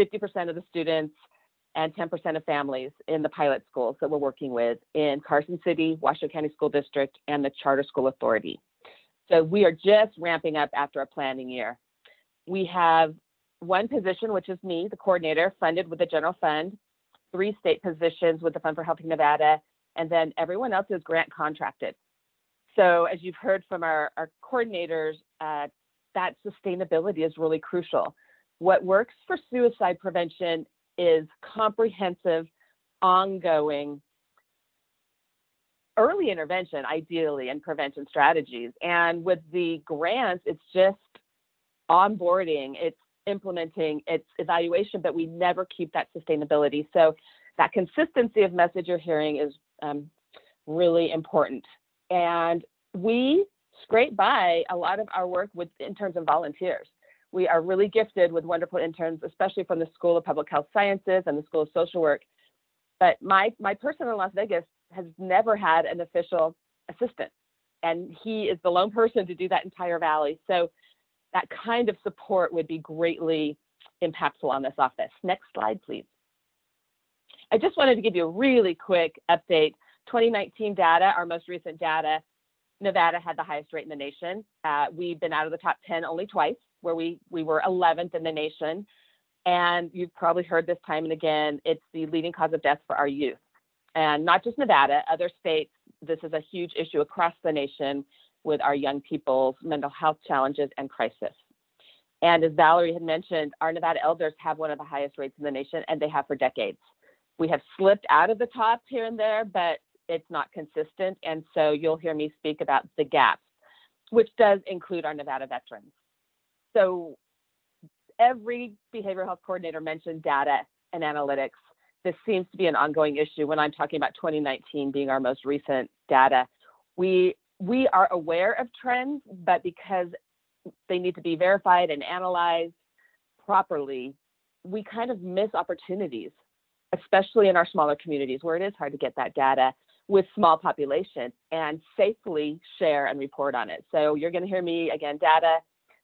50% of the students, and 10% of families in the pilot schools that we're working with in Carson City, Washoe County School District, and the Charter School Authority. So we are just ramping up after a planning year. We have one position, which is me, the coordinator, funded with the general fund, 3 state positions with the Fund for Healthy Nevada, and then everyone else is grant contracted. So as you've heard from our coordinators, that sustainability is really crucial. What works for suicide prevention is comprehensive, ongoing, early intervention, ideally, and prevention strategies. And with the grants, it's just onboarding, it's implementing, it's evaluation, but we never keep that sustainability. So that consistency of message you're hearing is really important. And we scrape by a lot of our work with interns and volunteers. We are really gifted with wonderful interns, especially from the School of Public Health Sciences and the School of Social Work. But my person in Las Vegas has never had an official assistant. and he is the lone person to do that entire valley. So that kind of support would be greatly impactful on this office. Next slide, please. I just wanted to give you a really quick update. 2019 data, our most recent data, Nevada had the highest rate in the nation. We've been out of the top 10 only twice, where we were 11th in the nation. And you've probably heard this time and again, it's the leading cause of death for our youth. And not just Nevada, other states, this is a huge issue across the nation with our young people's mental health challenges and crisis. And as Valerie had mentioned, our Nevada elders have one of the highest rates in the nation, and they have for decades. We have slipped out of the top here and there, but it's not consistent. And so you'll hear me speak about the gaps, which does include our Nevada veterans. So every behavioral health coordinator mentioned data and analytics. This seems to be an ongoing issue. When I'm talking about 2019 being our most recent data, we are aware of trends, but because they need to be verified and analyzed properly, we kind of miss opportunities, especially in our smaller communities where it is hard to get that data with small populations and safely share and report on it. So you're going to hear me again, data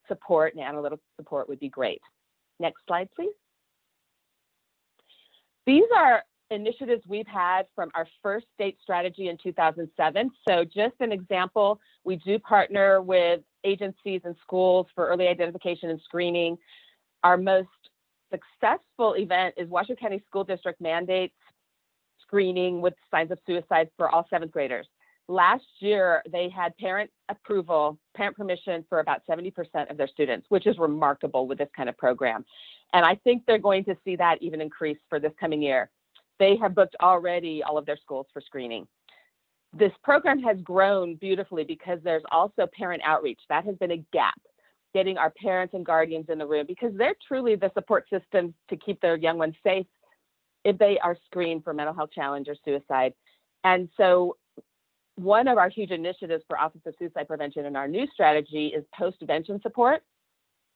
support and analytical support would be great. Next slide, please. These are initiatives we've had from our first state strategy in 2007. So just an example, we do partner with agencies and schools for early identification and screening. Our most successful event is Washoe County School District mandates screening with signs of suicide for all 7th graders. Last year, they had parent permission for about 70% of their students, which is remarkable with this kind of program. And I think they're going to see that even increase for this coming year. They have booked already all of their schools for screening. This program has grown beautifully because there's also parent outreach. That has been a gap, getting our parents and guardians in the room, because they're truly the support system to keep their young ones safe if they are screened for mental health challenge or suicide. And so one of our huge initiatives for Office of Suicide Prevention in our new strategy is postvention support.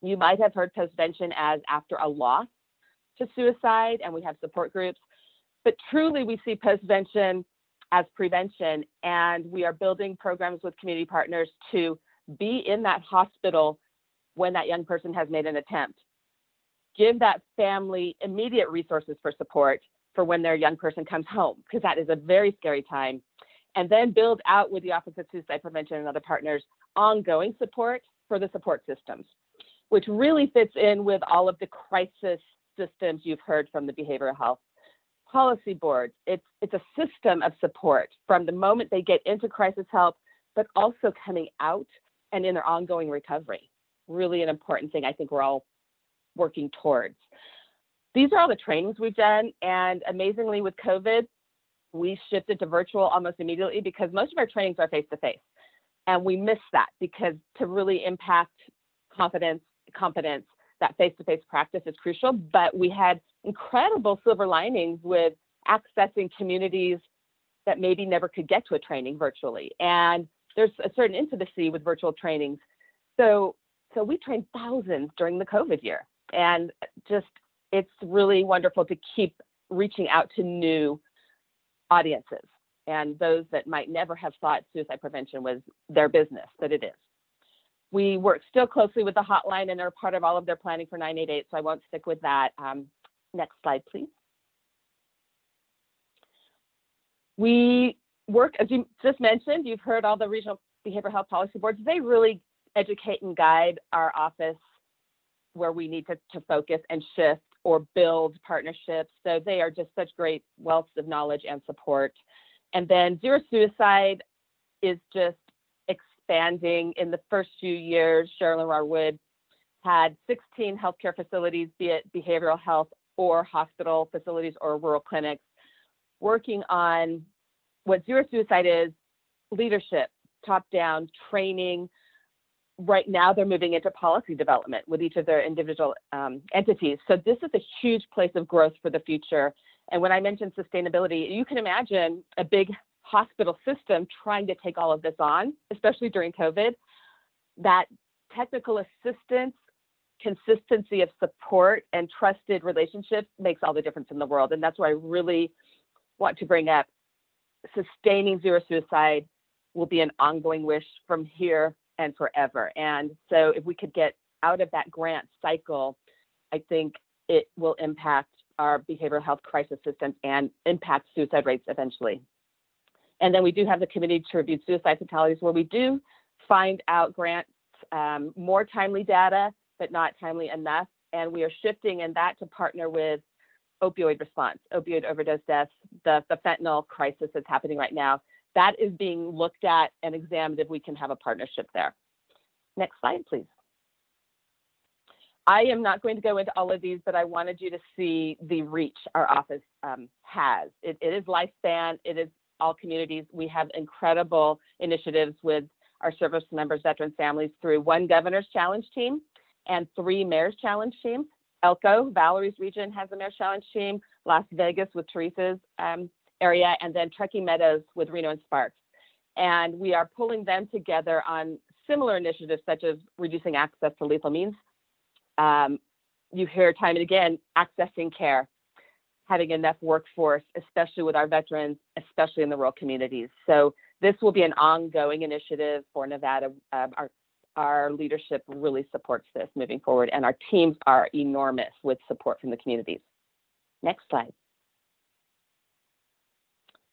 You might have heard postvention as after a loss to suicide, and we have support groups, but truly we see postvention as prevention, and we are building programs with community partners to be in that hospital when that young person has made an attempt. Give that family immediate resources for support for when their young person comes home, because that is a very scary time. And then build out with the Office of Suicide Prevention and other partners ongoing support for the support systems, which really fits in with all of the crisis systems you've heard from the behavioral health policy boards. It's a system of support from the moment they get into crisis help, but also coming out and in their ongoing recovery. Really an important thing I think we're all working towards. These are all the trainings we've done, and amazingly with COVID, we shifted to virtual almost immediately because most of our trainings are face-to-face, and we miss that because to really impact competence, that face-to-face practice is crucial, but we had incredible silver linings with accessing communities that maybe never could get to a training virtually, and there's a certain intimacy with virtual trainings. So we trained thousands during the COVID year, and just it's really wonderful to keep reaching out to new audiences and those that might never have thought suicide prevention was their business, but it is. We work still closely with the hotline and are part of all of their planning for 988, so I won't stick with that. Next slide, please. We work, as you just mentioned, you've heard all the regional behavioral health policy boards. They really educate and guide our office where we need to focus and shift or build partnerships. So they are just such great wealths of knowledge and support. And then Zero Suicide is just expanding. In the first few years, Sherilyn Rawood had 16 healthcare facilities, be it behavioral health or hospital facilities or rural clinics, working on what Zero Suicide is, leadership, top-down training. Right now, they're moving into policy development with each of their individual entities. So this is a huge place of growth for the future. And when I mentioned sustainability, you can imagine a big hospital system trying to take all of this on, especially during COVID. That technical assistance, consistency of support, and trusted relationships makes all the difference in the world. And that's why I really want to bring up sustaining Zero Suicide will be an ongoing wish from here and forever. And so if we could get out of that grant cycle, I think it will impact our behavioral health crisis systems and impact suicide rates eventually. And then we do have the committee to review suicide fatalities, where we do find out grants more timely data, but not timely enough. And we are shifting in that to partner with opioid response, opioid overdose deaths, the fentanyl crisis that's happening right now. That is being looked at and examined if we can have a partnership there. Next slide, please. I am not going to go into all of these, but I wanted you to see the reach our office has. It is lifespan, it is all communities. We have incredible initiatives with our service members, veterans, families through one governor's challenge team and three mayor's challenge teams. Elko, Valerie's region, has a mayor's challenge team, Las Vegas with Teresa's area, and then Truckee Meadows with Reno and Sparks. And we are pulling them together on similar initiatives such as reducing access to lethal means. You hear time and again, accessing care, having enough workforce, especially with our veterans, especially in the rural communities. So this will be an ongoing initiative for Nevada. Our leadership really supports this moving forward, and our teams are enormous with support from the communities. Next slide.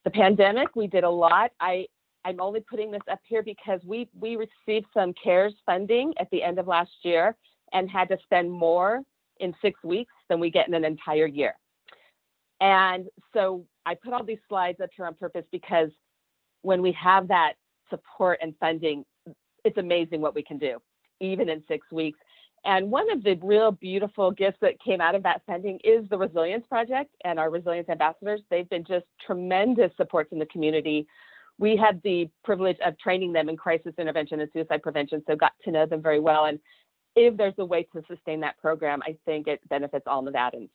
The pandemic, we did a lot. I'm only putting this up here because we received some CARES funding at the end of last year and had to spend more in 6 weeks than we get in an entire year. And so I put all these slides up here on purpose, because when we have that support and funding, it's amazing what we can do, even in 6 weeks. And one of the real beautiful gifts that came out of that funding is the Resilience Project and our Resilience Ambassadors. They've been just tremendous support from the community. We had the privilege of training them in crisis intervention and suicide prevention, so got to know them very well. And if there's a way to sustain that program, I think it benefits all Nevadans.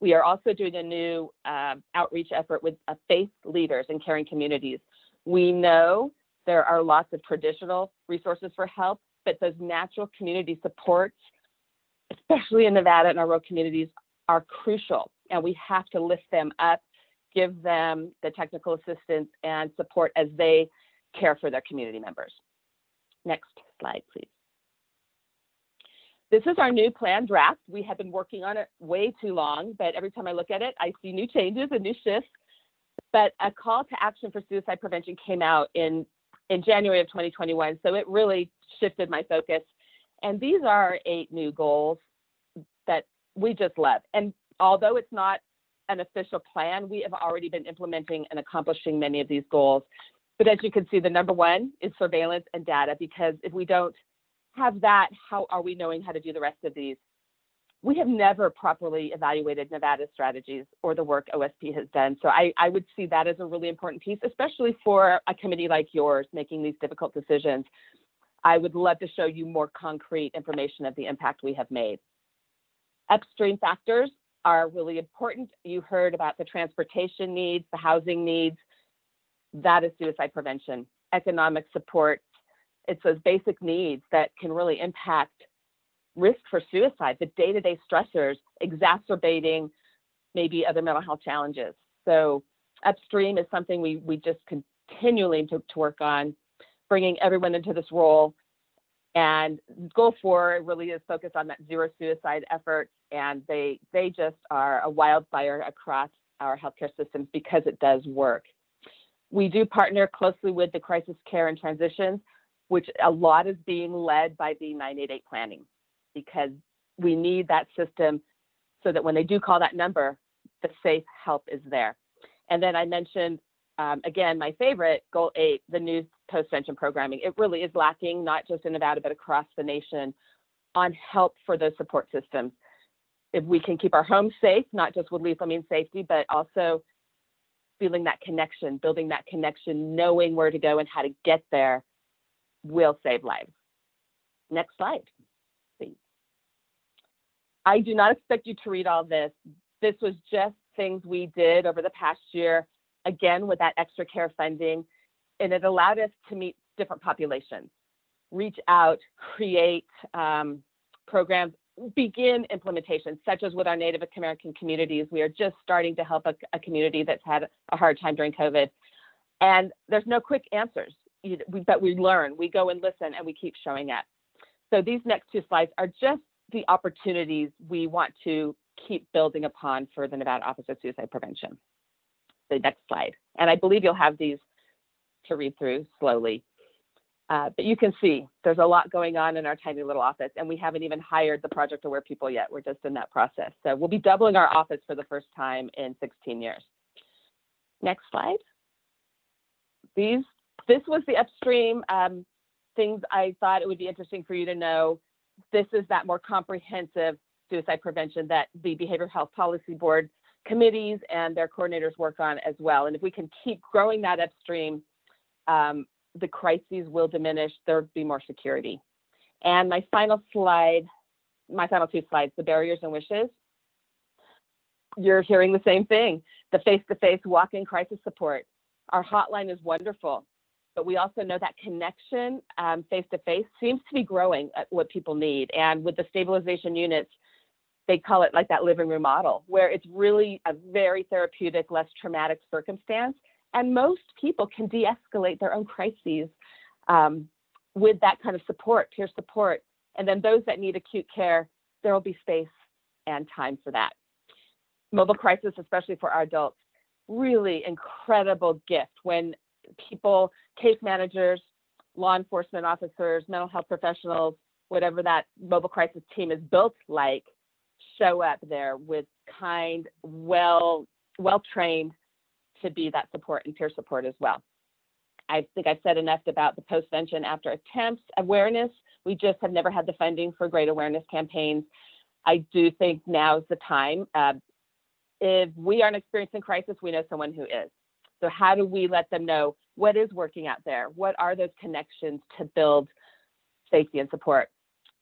We are also doing a new outreach effort with faith leaders in caring communities. We know there are lots of traditional resources for help, but those natural community supports, especially in Nevada and our rural communities, are crucial, and we have to lift them up, give them the technical assistance and support as they care for their community members. Next slide, please. This is our new plan draft. We have been working on it way too long, but every time I look at it, I see new changes and new shifts. But a call to action for suicide prevention came out in January of 2021. So it really shifted my focus. And these are 8 new goals that we just love. And although it's not an official plan, we have already been implementing and accomplishing many of these goals. But as you can see, the number one is surveillance and data, because if we don't have that, how are we knowing how to do the rest of these? We have never properly evaluated Nevada strategies or the work OSP has done. So I would see that as a really important piece, especially for a committee like yours making these difficult decisions. I would love to show you more concrete information of the impact we have made. Upstream factors are really important. You heard about the transportation needs, the housing needs. That is suicide prevention. Economic support, it's those basic needs that can really impact risk for suicide, the day-to-day stressors exacerbating maybe other mental health challenges. So upstream is something we just continually to work on, bringing everyone into this role. And goal 4 really is focused on that zero suicide effort. And they just are a wildfire across our healthcare systems because it does work. We do partner closely with the crisis care and transitions, which a lot is being led by the 988 planning, because we need that system so that when they do call that number, the safe help is there. And then I mentioned, again, my favorite, goal 8, the new post-vention programming. It really is lacking, not just in Nevada, but across the nation, on help for those support systems. If we can keep our homes safe, not just with lethal means safety, but also feeling that connection, building that connection, knowing where to go and how to get there, will save lives. Next slide. I do not expect you to read all this. This was just things we did over the past year, again, with that extra care funding, and it allowed us to meet different populations, reach out, create programs, begin implementation, such as with our Native American communities. We are just starting to help a community that's had a hard time during COVID. And there's no quick answers, but we learn, we go and listen, and we keep showing up. So these next two slides are just the opportunities we want to keep building upon for the Nevada Office of Suicide Prevention. The next slide. And I believe you'll have these to read through slowly. But you can see there's a lot going on in our tiny little office, and we haven't even hired the Project AWARE people yet. We're just in that process. So we'll be doubling our office for the first time in 16 years. Next slide. This was the upstream things I thought it would be interesting for you to know. This is that more comprehensive suicide prevention that the Behavioral Health Policy Board committees and their coordinators work on as well. And if we can keep growing that upstream, the crises will diminish, there'll be more security. And my final slide, my final two slides, the barriers and wishes. You're hearing the same thing, the face-to-face walk-in crisis support. Our hotline is wonderful, but we also know that connection face-to-face seems to be growing at what people need. And with the stabilization units, they call it like that living room model, where it's really a very therapeutic, less traumatic circumstance. And most people can de-escalate their own crises with that kind of support, peer support. And then those that need acute care, there will be space and time for that. Mobile crisis, especially for our adults, really incredible gift when people, case managers, law enforcement officers, mental health professionals, whatever that mobile crisis team is built like, show up there with kind, well-trained to be that support and peer support as well. I think I've said enough about the postvention after attempts awareness. We just have never had the funding for great awareness campaigns. I do think now's the time. If we aren't experiencing crisis, we know someone who is. So how do we let them know what is working out there? What are those connections to build safety and support?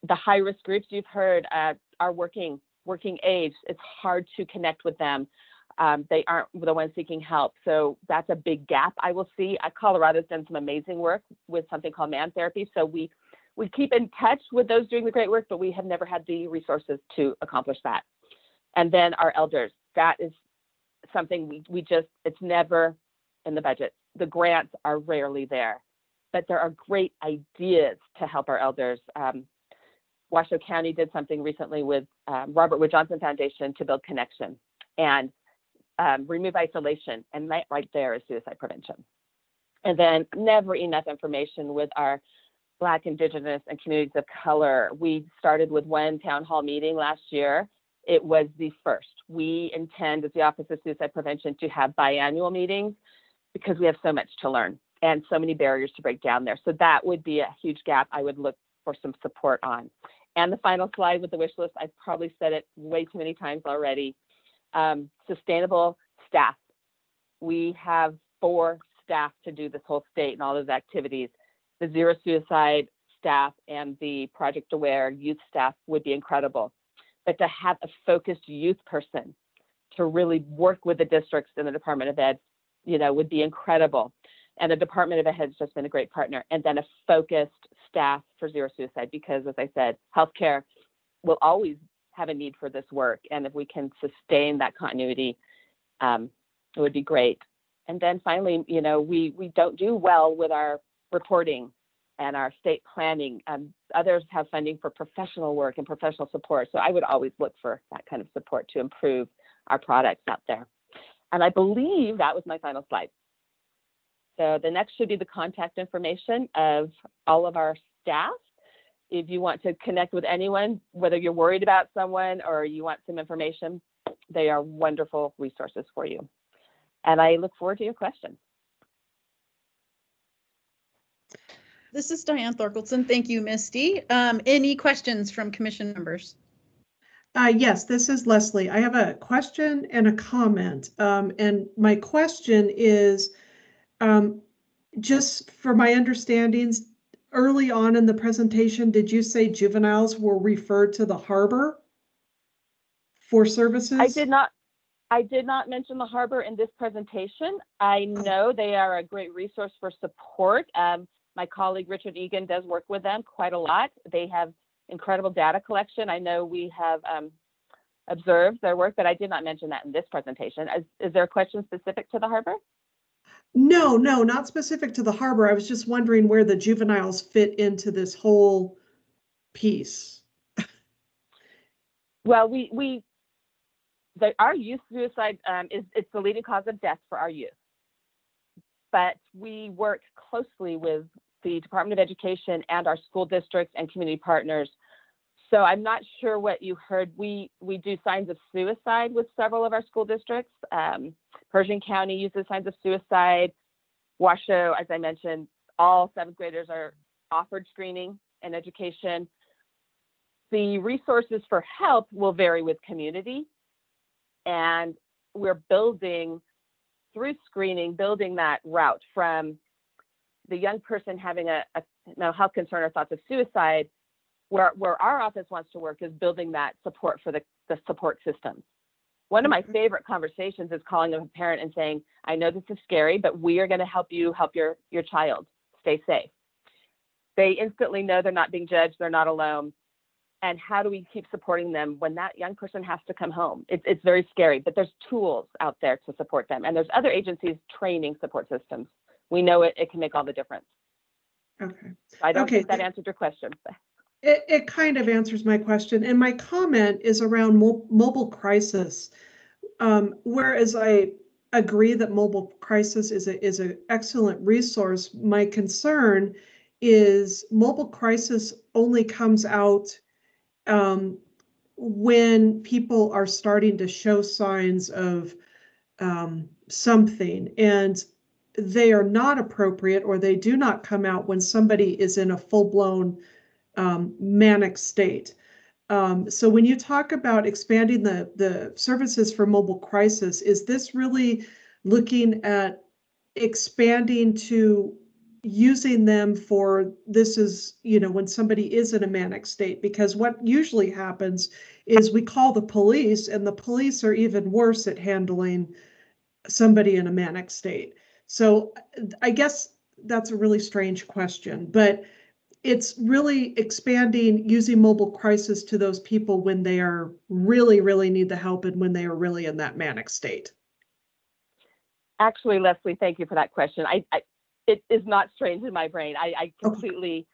The high-risk groups you've heard are working age. It's hard to connect with them. They aren't the ones seeking help. So that's a big gap I will see. Colorado's done some amazing work with something called Man Therapy. So we keep in touch with those doing the great work, but we have never had the resources to accomplish that. And then our elders. That is something it's never in the budget. The grants are rarely there, but there are great ideas to help our elders. Washoe County did something recently with Robert Wood Johnson Foundation to build connection and remove isolation, and that right there is suicide prevention. And then never enough information with our Black, Indigenous, and communities of color. We started with one town hall meeting last year. It was the first. We intend as the Office of Suicide Prevention to have biannual meetings because we have so much to learn and so many barriers to break down there. So that would be a huge gap I would look for some support on. And the final slide with the wish list, I've probably said it way too many times already. Sustainable staff. We have 4 staff to do this whole state and all those activities. The Zero Suicide staff and the Project AWARE youth staff would be incredible. But to have a focused youth person to really work with the districts and the Department of Ed, would be incredible. And the Department of Ed has just been a great partner. And then a focused staff for Zero Suicide, because as I said, healthcare will always have a need for this work. And if we can sustain that continuity, it would be great. And then finally, we don't do well with our reporting and our state planning. Others have funding for professional work and professional support. So I would always look for that kind of support to improve our products out there. And I believe that was my final slide. So the next should be the contact information of all of our staff. If you want to connect with anyone, whether you're worried about someone or you want some information, they are wonderful resources for you. And I look forward to your questions. This is Diane Thorkelson. Thank you, Misty. Any questions from commission members? Yes, this is Leslie. I have a question and a comment. And my question is, just for my understandings, early on in the presentation, did you say juveniles were referred to the harbor for services? I did not mention the harbor in this presentation. I know they are a great resource for support. My colleague Richard Egan does work with them quite a lot. They have incredible data collection. I know we have observed their work, but I did not mention that in this presentation. Is there a question specific to the harbor? No, not specific to the harbor. I was just wondering where the juveniles fit into this whole piece. Well, our youth suicide it's the leading cause of death for our youth. But we work closely with the Department of Education and our school districts and community partners. So I'm not sure what you heard. We do signs of suicide with several of our school districts. Pershing County uses signs of suicide. Washoe, as I mentioned, all seventh graders are offered screening and education. The resources for help will vary with community. And we're building, through screening, building that route from the young person having a mental health concern or thoughts of suicide, where our office wants to work is building that support for the support system. One of my favorite conversations is calling a parent and saying, I know this is scary, but we are going to help you help your child stay safe. They instantly know they're not being judged, they're not alone. And how do we keep supporting them when that young person has to come home? It's very scary, but there's tools out there to support them. And there's other agencies training support systems. We know it can make all the difference. Okay. I don't think that answered your question. It kind of answers my question. And my comment is around mobile crisis. Whereas I agree that mobile crisis is an excellent resource, my concern is mobile crisis only comes out when people are starting to show signs of something, and they are not appropriate, or they do not come out when somebody is in a full-blown manic state. So when you talk about expanding the services for mobile crisis, is this really looking at expanding to using them for this is, when somebody is in a manic state? Because what usually happens is we call the police, and the police are even worse at handling somebody in a manic state. So I guess that's a really strange question, but it's really expanding using mobile crisis to those people when they are really, really need the help and when they are really in that manic state. Actually, Leslie, thank you for that question. It is not strange in my brain. I completely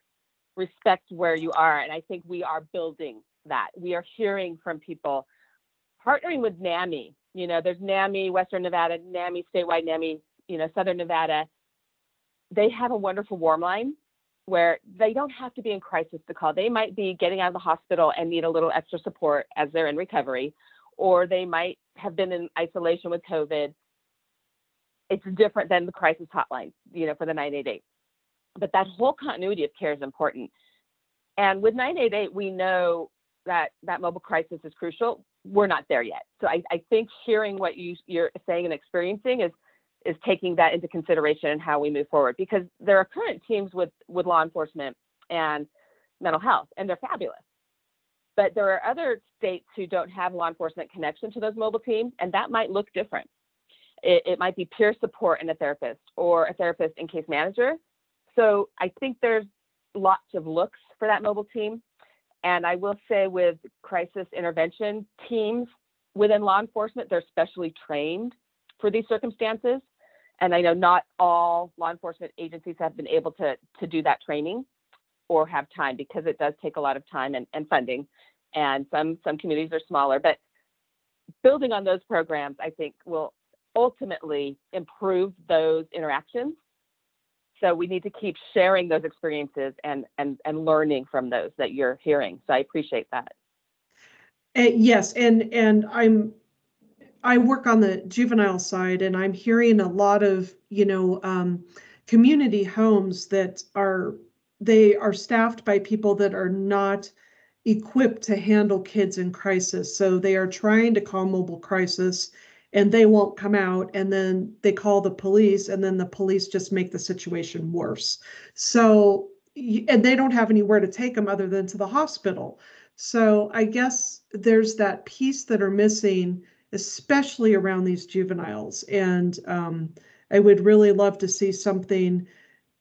respect where you are. And I think we are building that. We are hearing from people, partnering with NAMI. There's NAMI, Western Nevada, NAMI, statewide NAMI, Southern Nevada. They have a wonderful warm line where they don't have to be in crisis to call. They might be getting out of the hospital and need a little extra support as they're in recovery, or they might have been in isolation with COVID. It's different than the crisis hotline, for the 988. But that whole continuity of care is important. And with 988, we know that mobile crisis is crucial. We're not there yet. So I think hearing what you're saying and experiencing is taking that into consideration and how we move forward, because there are current teams with law enforcement and mental health, and they're fabulous. But there are other states who don't have law enforcement connection to those mobile teams, and that might look different. It might be peer support and a therapist, or a therapist and case manager. So I think there's lots of looks for that mobile team. And I will say with crisis intervention teams within law enforcement, they're specially trained for these circumstances. And I know not all law enforcement agencies have been able to do that training or have time, because it does take a lot of time and funding. And some communities are smaller, but building on those programs, I think will ultimately improve those interactions. So we need to keep sharing those experiences and learning from those that you're hearing. So I appreciate that. Yes, and I work on the juvenile side, and I'm hearing a lot of community homes that are staffed by people that are not equipped to handle kids in crisis. So they are trying to call mobile crisis, and they won't come out, and then they call the police, and then the police just make the situation worse. So, and they don't have anywhere to take them other than to the hospital. So I guess there's that piece that are missing, especially around these juveniles. And I would really love to see something,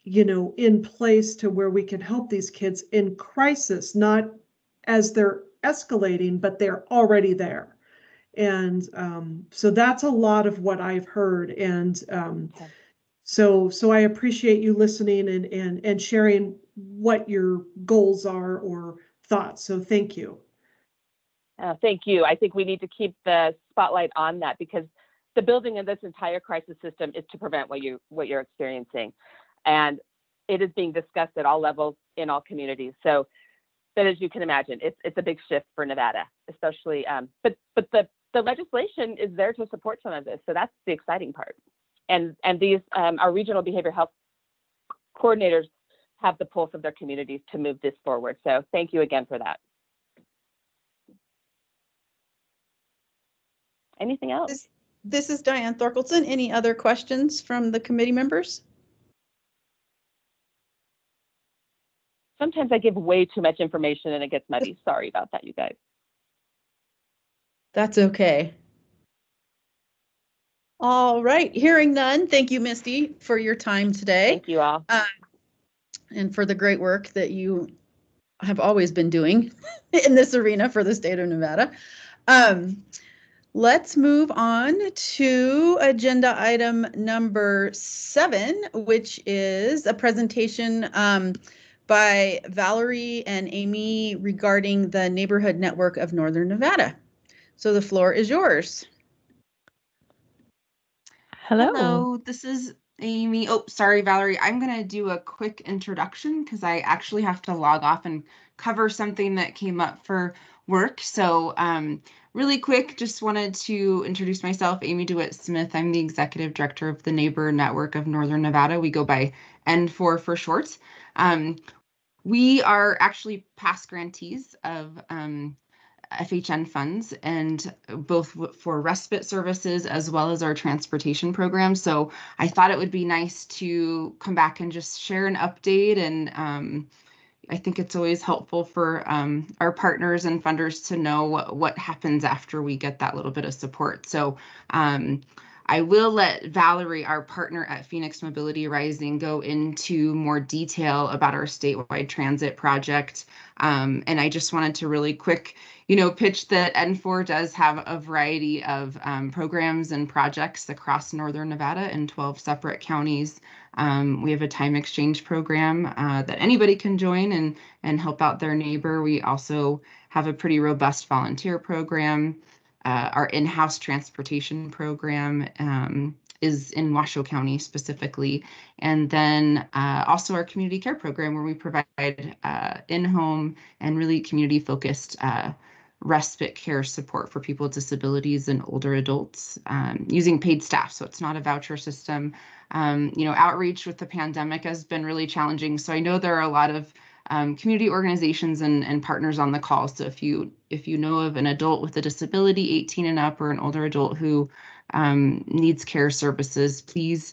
in place to where we can help these kids in crisis, not as they're escalating, but they're already there. And so that's a lot of what I've heard. And So I appreciate you listening and sharing what your goals are or thoughts. So thank you. Thank you. I think we need to keep the spotlight on that, because the building of this entire crisis system is to prevent what you're experiencing, and it is being discussed at all levels in all communities. So, but as you can imagine, it's a big shift for Nevada, especially. But the legislation is there to support some of this, so that's the exciting part. And these our regional behavioral health coordinators have the pulse of their communities to move this forward. So thank you again for that. Anything else? This is Diane Thorkelson. Any other questions from the committee members? Sometimes I give way too much information and it gets muddy. Sorry about that, you guys. That's okay. All right, hearing none. Thank you, Misty, for your time today. Thank you all. And for the great work that you have always been doing in this arena for the state of Nevada. Let's move on to agenda item number 7, which is a presentation by Valerie and Amy regarding the Neighborhood Network of Northern Nevada. So the floor is yours. Hello, this is Amy. Oh, sorry, Valerie. I'm going to do a quick introduction because I actually have to log off and cover something that came up for work. So really quick, just wanted to introduce myself, Amy DeWitt-Smith. I'm the executive director of the Neighbor Network of Northern Nevada. We go by N4 for short. We are actually past grantees of FHN funds, and both for respite services as well as our transportation program. So I thought it would be nice to come back and just share an update, and I think it's always helpful for our partners and funders to know what happens after we get that little bit of support. So I will let Valerie, our partner at Phoenix Mobility Rising, go into more detail about our statewide transit project. And I just wanted to really quick, pitch that N4 does have a variety of programs and projects across Northern Nevada in 12 separate counties. We have a time exchange program that anybody can join and help out their neighbor. We also have a pretty robust volunteer program. Our in-house transportation program is in Washoe County specifically. And then also our community care program, where we provide in-home and really community-focused respite care support for people with disabilities and older adults using paid staff. So it's not a voucher system. Outreach with the pandemic has been really challenging. So I know there are a lot of community organizations and partners on the call. So if you know of an adult with a disability, 18 and up, or an older adult who needs care services, please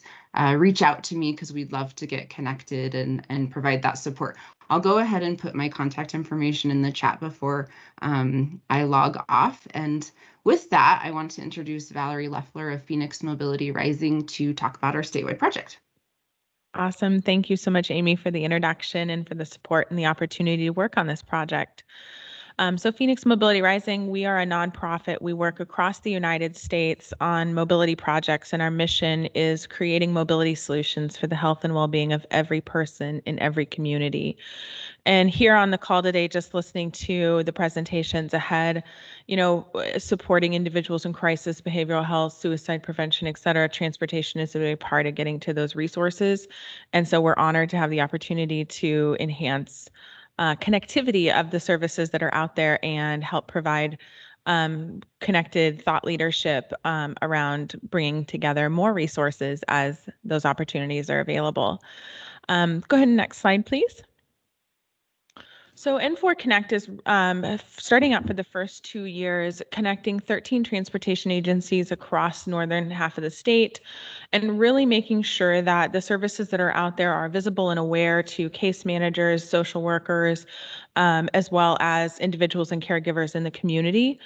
reach out to me, because we'd love to get connected and provide that support. I'll go ahead and put my contact information in the chat before I log off. And with that, I want to introduce Valerie Leffler of Phoenix Mobility Rising to talk about our statewide project. Awesome. Thank you so much, Amy, for the introduction and for the support and the opportunity to work on this project. So Phoenix Mobility Rising, we are a nonprofit. We work across the United States on mobility projects, and our mission is creating mobility solutions for the health and well-being of every person in every community. And here on the call today, just listening to the presentations ahead, supporting individuals in crisis, behavioral health, suicide prevention, et cetera, transportation is a big part of getting to those resources. And so we're honored to have the opportunity to enhance connectivity of the services that are out there and help provide connected thought leadership around bringing together more resources as those opportunities are available. Go ahead and next slide, please. So N4 Connect is starting out for the first 2 years, connecting 13 transportation agencies across northern half of the state, and really making sure that the services that are out there are visible and aware to case managers, social workers, as well as individuals and caregivers in the community,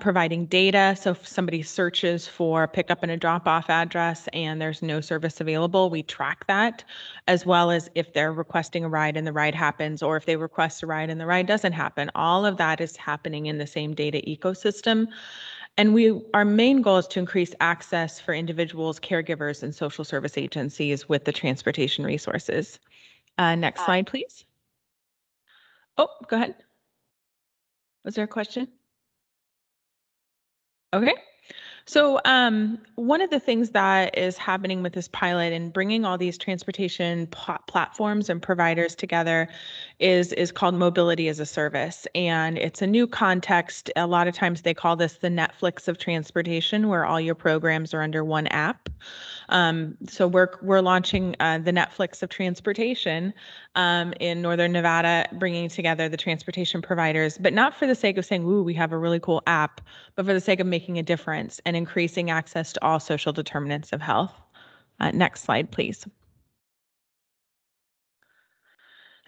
providing data. So if somebody searches for pickup and a drop-off address and there's no service available, we track that, as well as if they're requesting a ride and the ride happens, or if they request a ride and the ride doesn't happen. All of that is happening in the same data ecosystem. And our main goal is to increase access for individuals, caregivers, and social service agencies with the transportation resources. Next slide, please. Oh, go ahead. Was there a question? Okay. So one of the things that is happening with this pilot and bringing all these transportation platforms and providers together is called Mobility as a Service. And it's a new context. A lot of times they call this the Netflix of transportation, where all your programs are under one app. So we're launching the Netflix of transportation in Northern Nevada, bringing together the transportation providers, but not for the sake of saying, ooh, we have a really cool app, but for the sake of making a difference and increasing access to all social determinants of health. Next slide, please.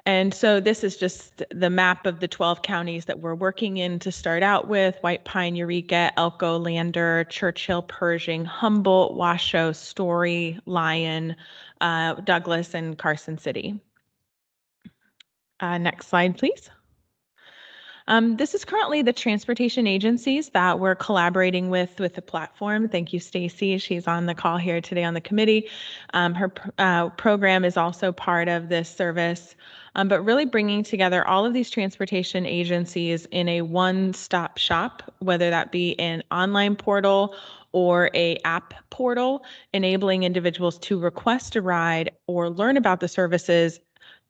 And so this is just the map of the 12 counties that we're working in to start out with: White Pine, Eureka, Elko, Lander, Churchill, Pershing, Humboldt, Washoe, Story, Lyon, Douglas, and Carson City. Next slide, please. This is currently the transportation agencies that we're collaborating with the platform. Thank you, Stacy. She's on the call here today on the committee. Her program is also part of this service, but really bringing together all of these transportation agencies in a one-stop shop, whether that be an online portal or an app portal, enabling individuals to request a ride or learn about the services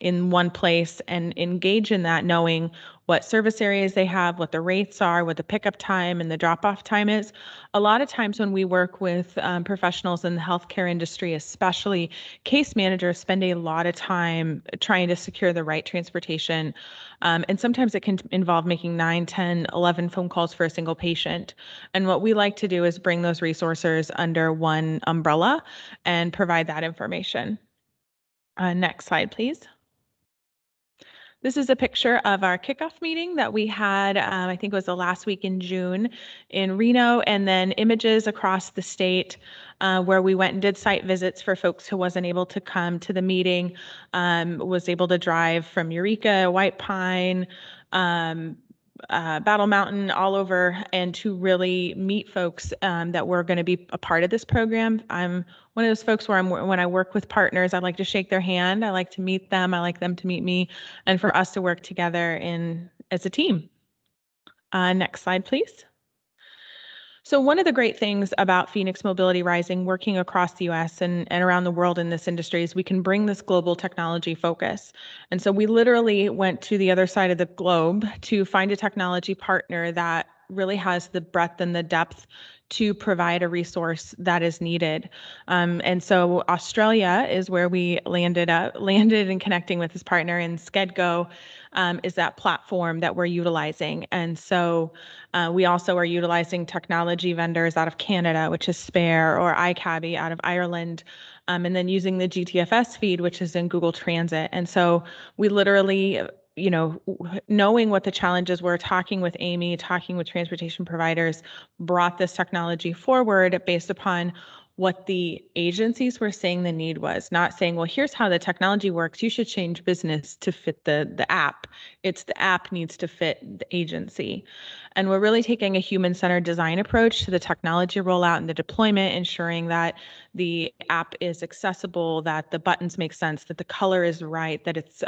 in one place and engage in that, knowing what service areas they have, what the rates are, what the pickup time and the drop-off time is. A lot of times when we work with professionals in the healthcare industry, especially case managers, spend a lot of time trying to secure the right transportation. And sometimes it can involve making 9, 10, 11 phone calls for a single patient. And what we like to do is bring those resources under one umbrella and provide that information. Next slide, please. This is a picture of our kickoff meeting that we had, I think it was the last week in June in Reno, and then images across the state where we went and did site visits for folks who wasn't able to come to the meeting, was able to drive from Eureka, White Pine, Battle Mountain, all over, and to really meet folks that were going to be a part of this program. I'm one of those folks where when I work with partners, I like to shake their hand. I like to meet them. I like them to meet me, and for us to work together as a team. Next slide, please. So one of the great things about Phoenix Mobility Rising, working across the U.S. and around the world in this industry, is we can bring this global technology focus. And so we literally went to the other side of the globe to find a technology partner that really has the breadth and the depth to provide a resource that is needed. And so Australia is where we landed in connecting with this partner, and Skedgo is that platform that we're utilizing. And so we also are utilizing technology vendors out of Canada, which is Spare, or iCabby out of Ireland, and then using the GTFS feed, which is in Google Transit. And so we literally, you know, knowing what the challenges were, talking with Amy, talking with transportation providers, brought this technology forward based upon what the agencies were saying the need was. Not saying, well, here's how the technology works, you should change business to fit the app. It's the app needs to fit the agency. And we're really taking a human-centered design approach to the technology rollout and the deployment, ensuring that the app is accessible, that the buttons make sense, that the color is right, that it's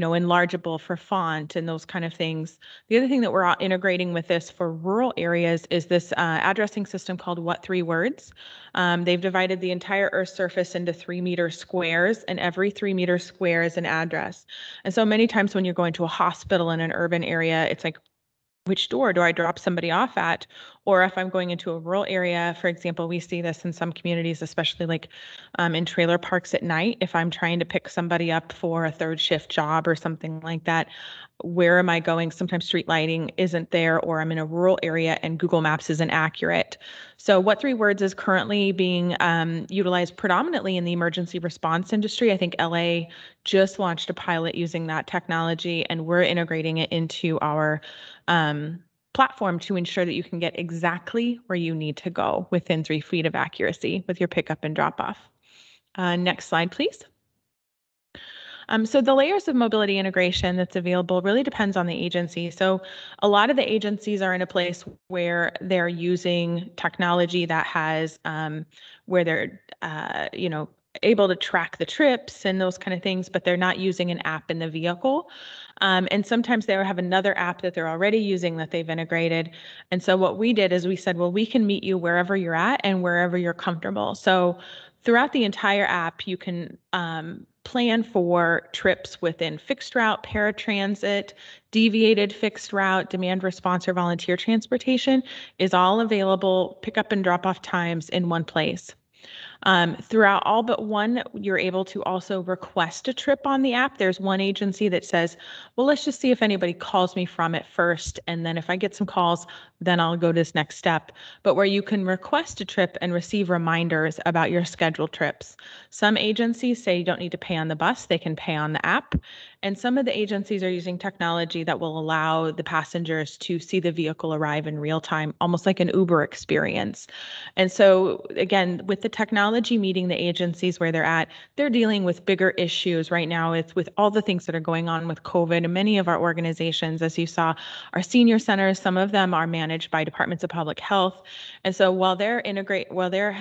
enlargeable for font and those kind of things. The other thing that we're integrating with this for rural areas is this addressing system called What Three Words. They've divided the entire Earth's surface into 3-meter squares, and every 3-meter square is an address. And so many times when you're going to a hospital in an urban area, it's like, which door do I drop somebody off at? Or if I'm going into a rural area, for example, we see this in some communities, especially like in trailer parks at night. If I'm trying to pick somebody up for a third shift job or something like that, where am I going? Sometimes street lighting isn't there, or I'm in a rural area and Google Maps isn't accurate. So What Three Words is currently being utilized predominantly in the emergency response industry. I think LA just launched a pilot using that technology, and we're integrating it into our platform to ensure that you can get exactly where you need to go within 3 feet of accuracy with your pickup and drop off. Next slide, please. So the layers of mobility integration that's available really depends on the agency. So a lot of the agencies are in a place where they're using technology that has, where they're, able to track the trips and those kind of things, but they're not using an app in the vehicle. And sometimes they have another app that they're already using that they've integrated. And so what we did is we said, well, we can meet you wherever you're at and wherever you're comfortable. So throughout the entire app, you can plan for trips within fixed route, paratransit, deviated fixed route, demand response, or volunteer transportation is all available, pickup and drop off times in one place. Throughout all but one, you're able to also request a trip on the app. There's one agency that says, well, let's just see if anybody calls me from it first. And then if I get some calls, then I'll go to this next step. But where you can request a trip and receive reminders about your scheduled trips. Some agencies say you don't need to pay on the bus, they can pay on the app. And some of the agencies are using technology that will allow the passengers to see the vehicle arrive in real time, almost like an Uber experience. And so again, with the technology meeting the agencies where they're at, they're dealing with bigger issues right now with all the things that are going on with COVID. And many of our organizations, as you saw, our senior centers, some of them are managed by departments of public health. And so while they're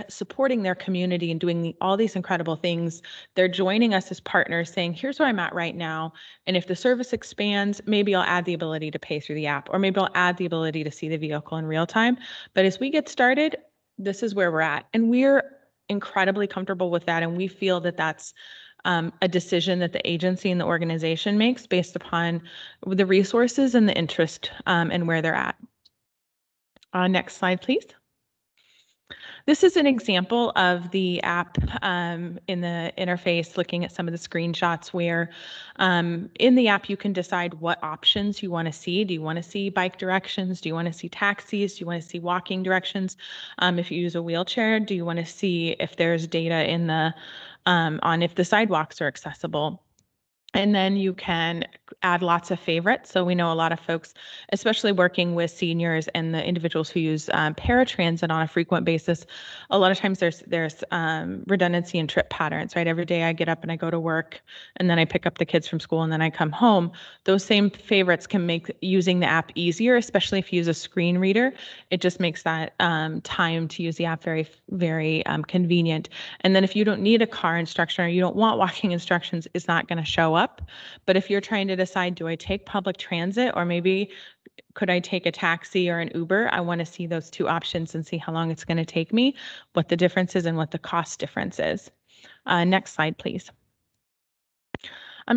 supporting their community and doing all these incredible things, they're joining us as partners saying, here's where I'm at right now. And if the service expands, maybe I'll add the ability to pay through the app, or maybe I'll add the ability to see the vehicle in real time. But as we get started, this is where we're at. And we're incredibly comfortable with that. And we feel that that's a decision that the agency and the organization makes based upon the resources and the interest and where they're at. Next slide, please. This is an example of the app in the interface, looking at some of the screenshots where in the app you can decide what options you want to see. Do you want to see bike directions? Do you want to see taxis? Do you want to see walking directions? If you use a wheelchair, do you want to see if there's data in the on if the sidewalks are accessible? And then you can add lots of favorites. So we know a lot of folks, especially working with seniors and the individuals who use paratransit on a frequent basis, a lot of times there's redundancy in trip patterns, right? Every day I get up and I go to work, and then I pick up the kids from school, and then I come home. Those same favorites can make using the app easier, especially if you use a screen reader. It just makes that time to use the app very, very convenient. And then if you don't need a car instruction or you don't want walking instructions, it's not going to show up. But if you're trying to decide, do I take public transit, or maybe could I take a taxi or an Uber? I want to see those two options and see how long it's going to take me, what the difference is, and what the cost difference is. Next slide, please.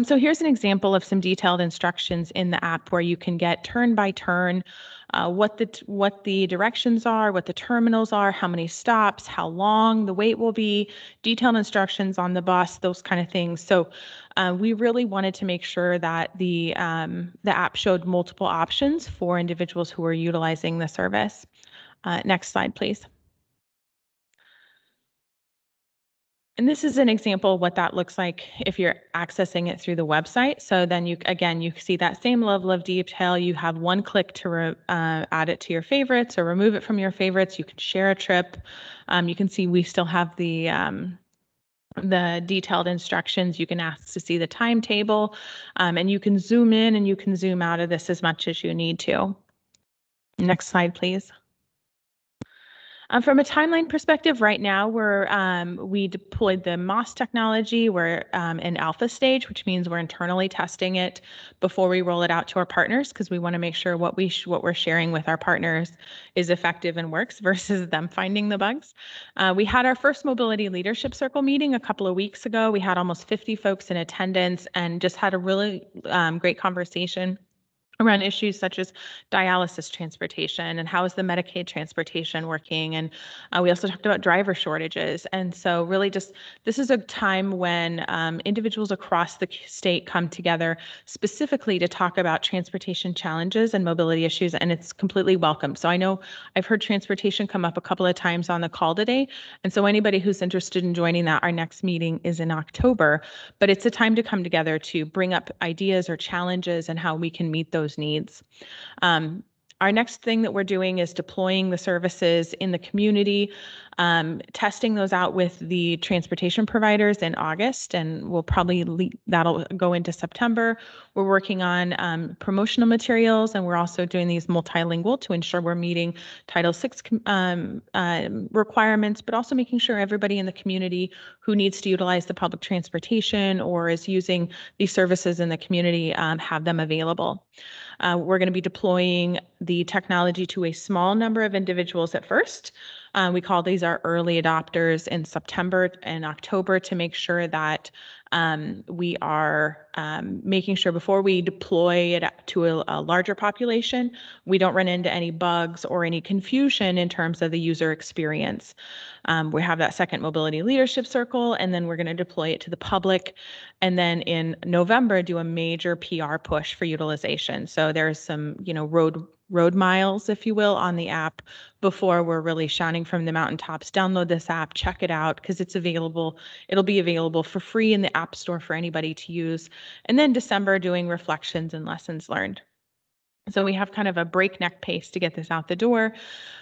So here's an example of some detailed instructions in the app where you can get turn by turn what the directions are, what the terminals are, how many stops, how long the wait will be, detailed instructions on the bus, those kind of things. So we really wanted to make sure that the app showed multiple options for individuals who are utilizing the service. Next slide, please. And this is an example of what that looks like if you're accessing it through the website. So then you see that same level of detail. You have one click to add it to your favorites or remove it from your favorites. You can share a trip. You can see we still have the detailed instructions. You can ask to see the timetable, and you can zoom in and you can zoom out of this as much as you need to. Next slide, please. From a timeline perspective, right now we deployed the MOS technology. We're in alpha stage, which means we're internally testing it before we roll it out to our partners, because we want to make sure what we're sharing with our partners is effective and works versus them finding the bugs. We had our first mobility leadership circle meeting a couple of weeks ago. We had almost 50 folks in attendance and just had a really great conversation around issues such as dialysis transportation and how is the Medicaid transportation working. And we also talked about driver shortages. And so really just this is a time when individuals across the state come together specifically to talk about transportation challenges and mobility issues, and it's completely welcome. So I know I've heard transportation come up a couple of times on the call today. And so anybody who's interested in joining that, our next meeting is in October, but it's a time to come together to bring up ideas or challenges and how we can meet those needs. Our next thing that we're doing is deploying the services in the community, testing those out with the transportation providers in August, and we'll probably that'll go into September. We're working on promotional materials, and we're also doing these multilingual to ensure we're meeting Title VI requirements, but also making sure everybody in the community who needs to utilize the public transportation or is using these services in the community have them available. We're going to be deploying the technology to a small number of individuals at first. We call these our early adopters in September and October to make sure that we are making sure before we deploy it to a larger population, we don't run into any bugs or any confusion in terms of the user experience. We have that second mobility leadership circle, and then we're going to deploy it to the public. And then in November, do a major PR push for utilization. So there's some, you know, road miles, if you will, on the app before we're really shouting from the mountaintops, download this app, check it out, because it's available. It'll be available for free in the App Store for anybody to use. And then December, doing reflections and lessons learned. So we have kind of a breakneck pace to get this out the door.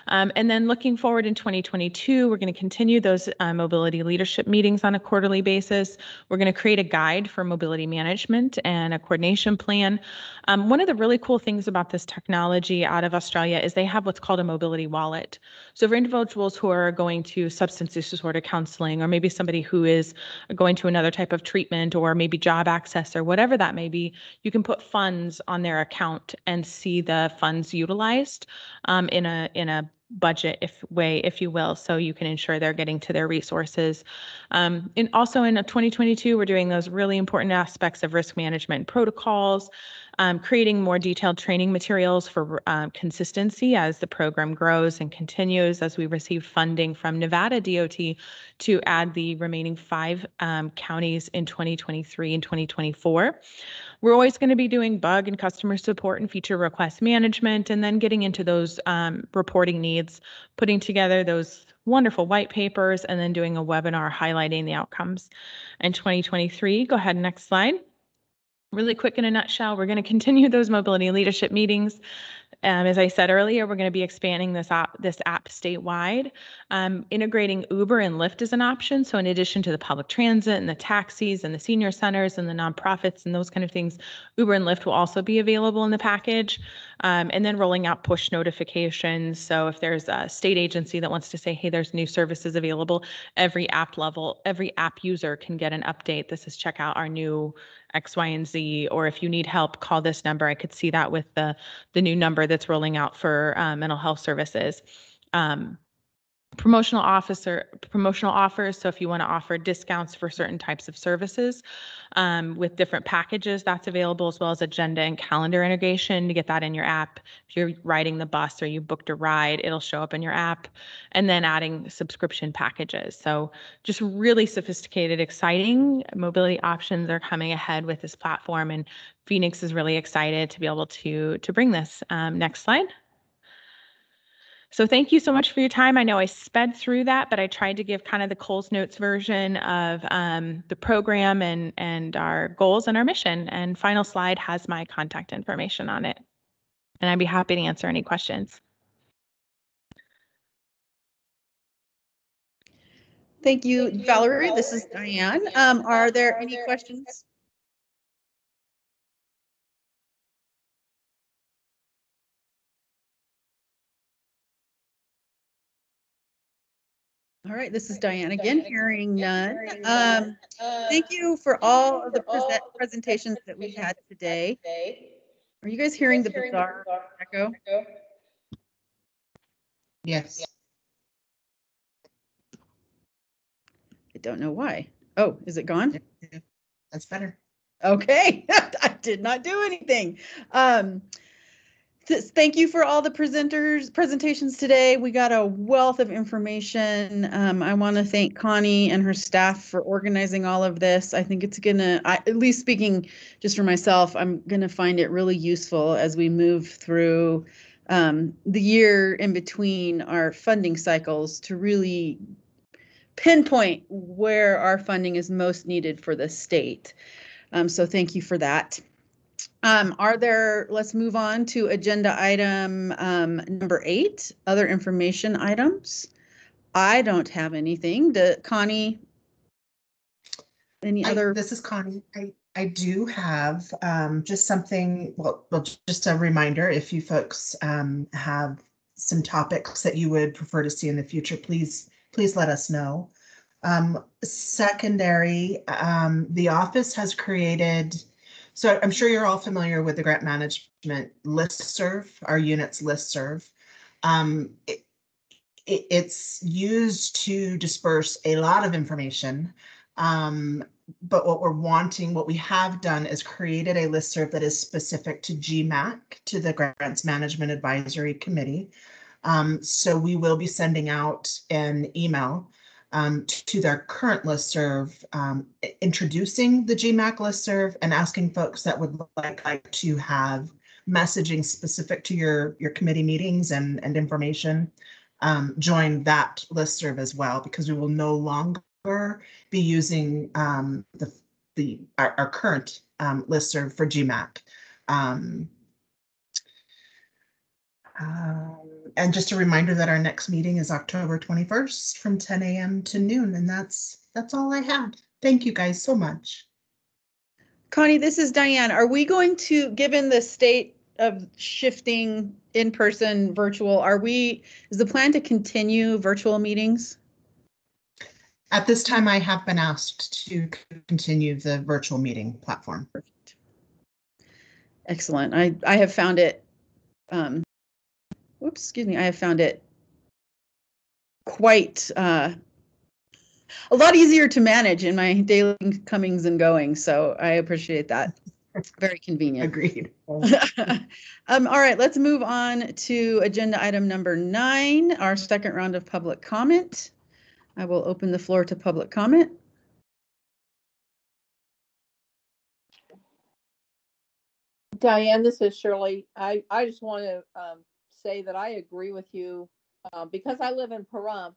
And then looking forward in 2022, we're going to continue those mobility leadership meetings on a quarterly basis. We're going to create a guide for mobility management and a coordination plan. One of the really cool things about this technology out of Australia is they have what's called a mobility wallet. So for individuals who are going to substance use disorder counseling, or maybe somebody who is going to another type of treatment, or maybe job access or whatever that may be, you can put funds on their account and see the funds utilized in a budget way, if you will, so you can ensure they're getting to their resources. And also in 2022, we're doing those really important aspects of risk management protocols, creating more detailed training materials for consistency as the program grows and continues, as we receive funding from Nevada DOT to add the remaining 5 counties in 2023 and 2024. We're always going to be doing bug and customer support and feature request management, and then getting into those reporting needs, putting together those wonderful white papers, and then doing a webinar highlighting the outcomes. In 2023, go ahead, next slide. Really quick, in a nutshell, we're going to continue those mobility leadership meetings. As I said earlier, we're going to be expanding this app statewide, integrating Uber and Lyft as an option. So in addition to the public transit and the taxis and the senior centers and the nonprofits and those kind of things, Uber and Lyft will also be available in the package. And then rolling out push notifications. So if there's a state agency that wants to say, hey, there's new services available, every app user can get an update. This is check out our new X, Y, and Z, or if you need help, call this number. I could see that with the new number that's rolling out for mental health services. Promotional offers. So if you want to offer discounts for certain types of services with different packages, that's available, as well as agenda and calendar integration to get that in your app. If you're riding the bus or you booked a ride, it'll show up in your app, and then adding subscription packages. So just really sophisticated, exciting mobility options are coming ahead with this platform, and Phoenix is really excited to be able to bring this. Next slide. So thank you so much for your time. I know I sped through that, but I tried to give kind of the Coles Notes version of the program and our goals and our mission. And final slide has my contact information on it. And I'd be happy to answer any questions. Thank you, Valerie. This is Diane. Are there any questions? All right, this is Diane again, hearing none. Thank you for all of the presentations that we had today. Are you guys hearing the bizarre echo? Yes. I don't know why. Oh, is it gone? That's better. Okay, I did not do anything. Thank you for all the presentations today. We got a wealth of information. I want to thank Connie and her staff for organizing all of this. I think it's gonna, at least speaking just for myself, I'm gonna find it really useful as we move through the year in between our funding cycles to really pinpoint where our funding is most needed for the state. So thank you for that. Let's move on to agenda item number 8, other information items. I don't have anything. Connie, any other? This is Connie. I do have just something, well, just a reminder, if you folks have some topics that you would prefer to see in the future, please let us know. Secondary, the office has created, so I'm sure you're all familiar with the grant management listserv, our unit's listserv. It's used to disperse a lot of information, but what we have done is created a listserv that is specific to GMAC, to the Grants Management Advisory Committee. So we will be sending out an email to their current listserv, introducing the GMAC listserv and asking folks that would like to have messaging specific to your committee meetings and information, join that listserv as well, because we will no longer be using our current listserv for GMAC. And just a reminder that our next meeting is October 21st from 10 a.m. to noon, and that's all I had. Thank you guys so much. Connie, this is Diane. Are we going to, given the state of shifting in-person virtual, is the plan to continue virtual meetings? At this time, I have been asked to continue the virtual meeting platform. Perfect. Excellent. I have found it. Whoops, excuse me. I have found it quite a lot easier to manage in my daily comings and goings. So I appreciate that. It's very convenient. Agreed. All right, let's move on to agenda item number 9, our second round of public comment. I will open the floor to public comment. Diane, this is Shirley. I just want to say that I agree with you. Because I live in Pahrump,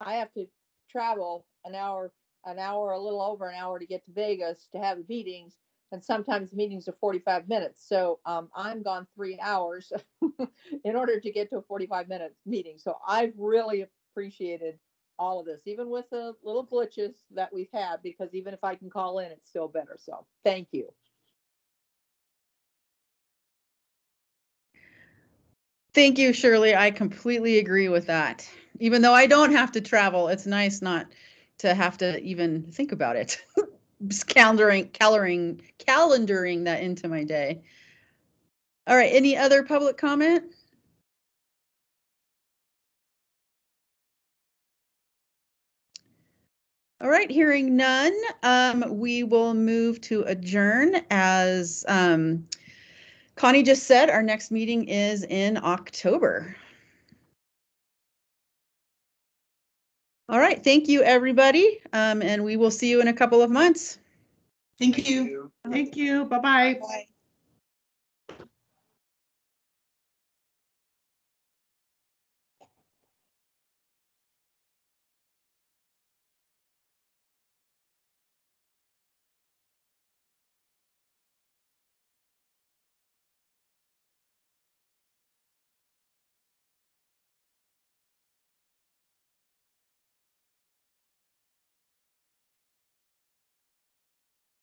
I have to travel a little over an hour to get to Vegas to have meetings. And sometimes meetings are 45 minutes. So I'm gone 3 hours in order to get to a 45-minute meeting. So I've really appreciated all of this, even with the little glitches that we've had, because even if I can call in, it's still better. So thank you. Thank you, Shirley. I completely agree with that. Even though I don't have to travel, it's nice not to have to even think about it. Just calendaring that into my day. All right, any other public comment? All right, hearing none, we will move to adjourn. As Connie just said, our next meeting is in October. All right, thank you, everybody, and we will see you in a couple of months. Thank you. Thank you. Bye-bye.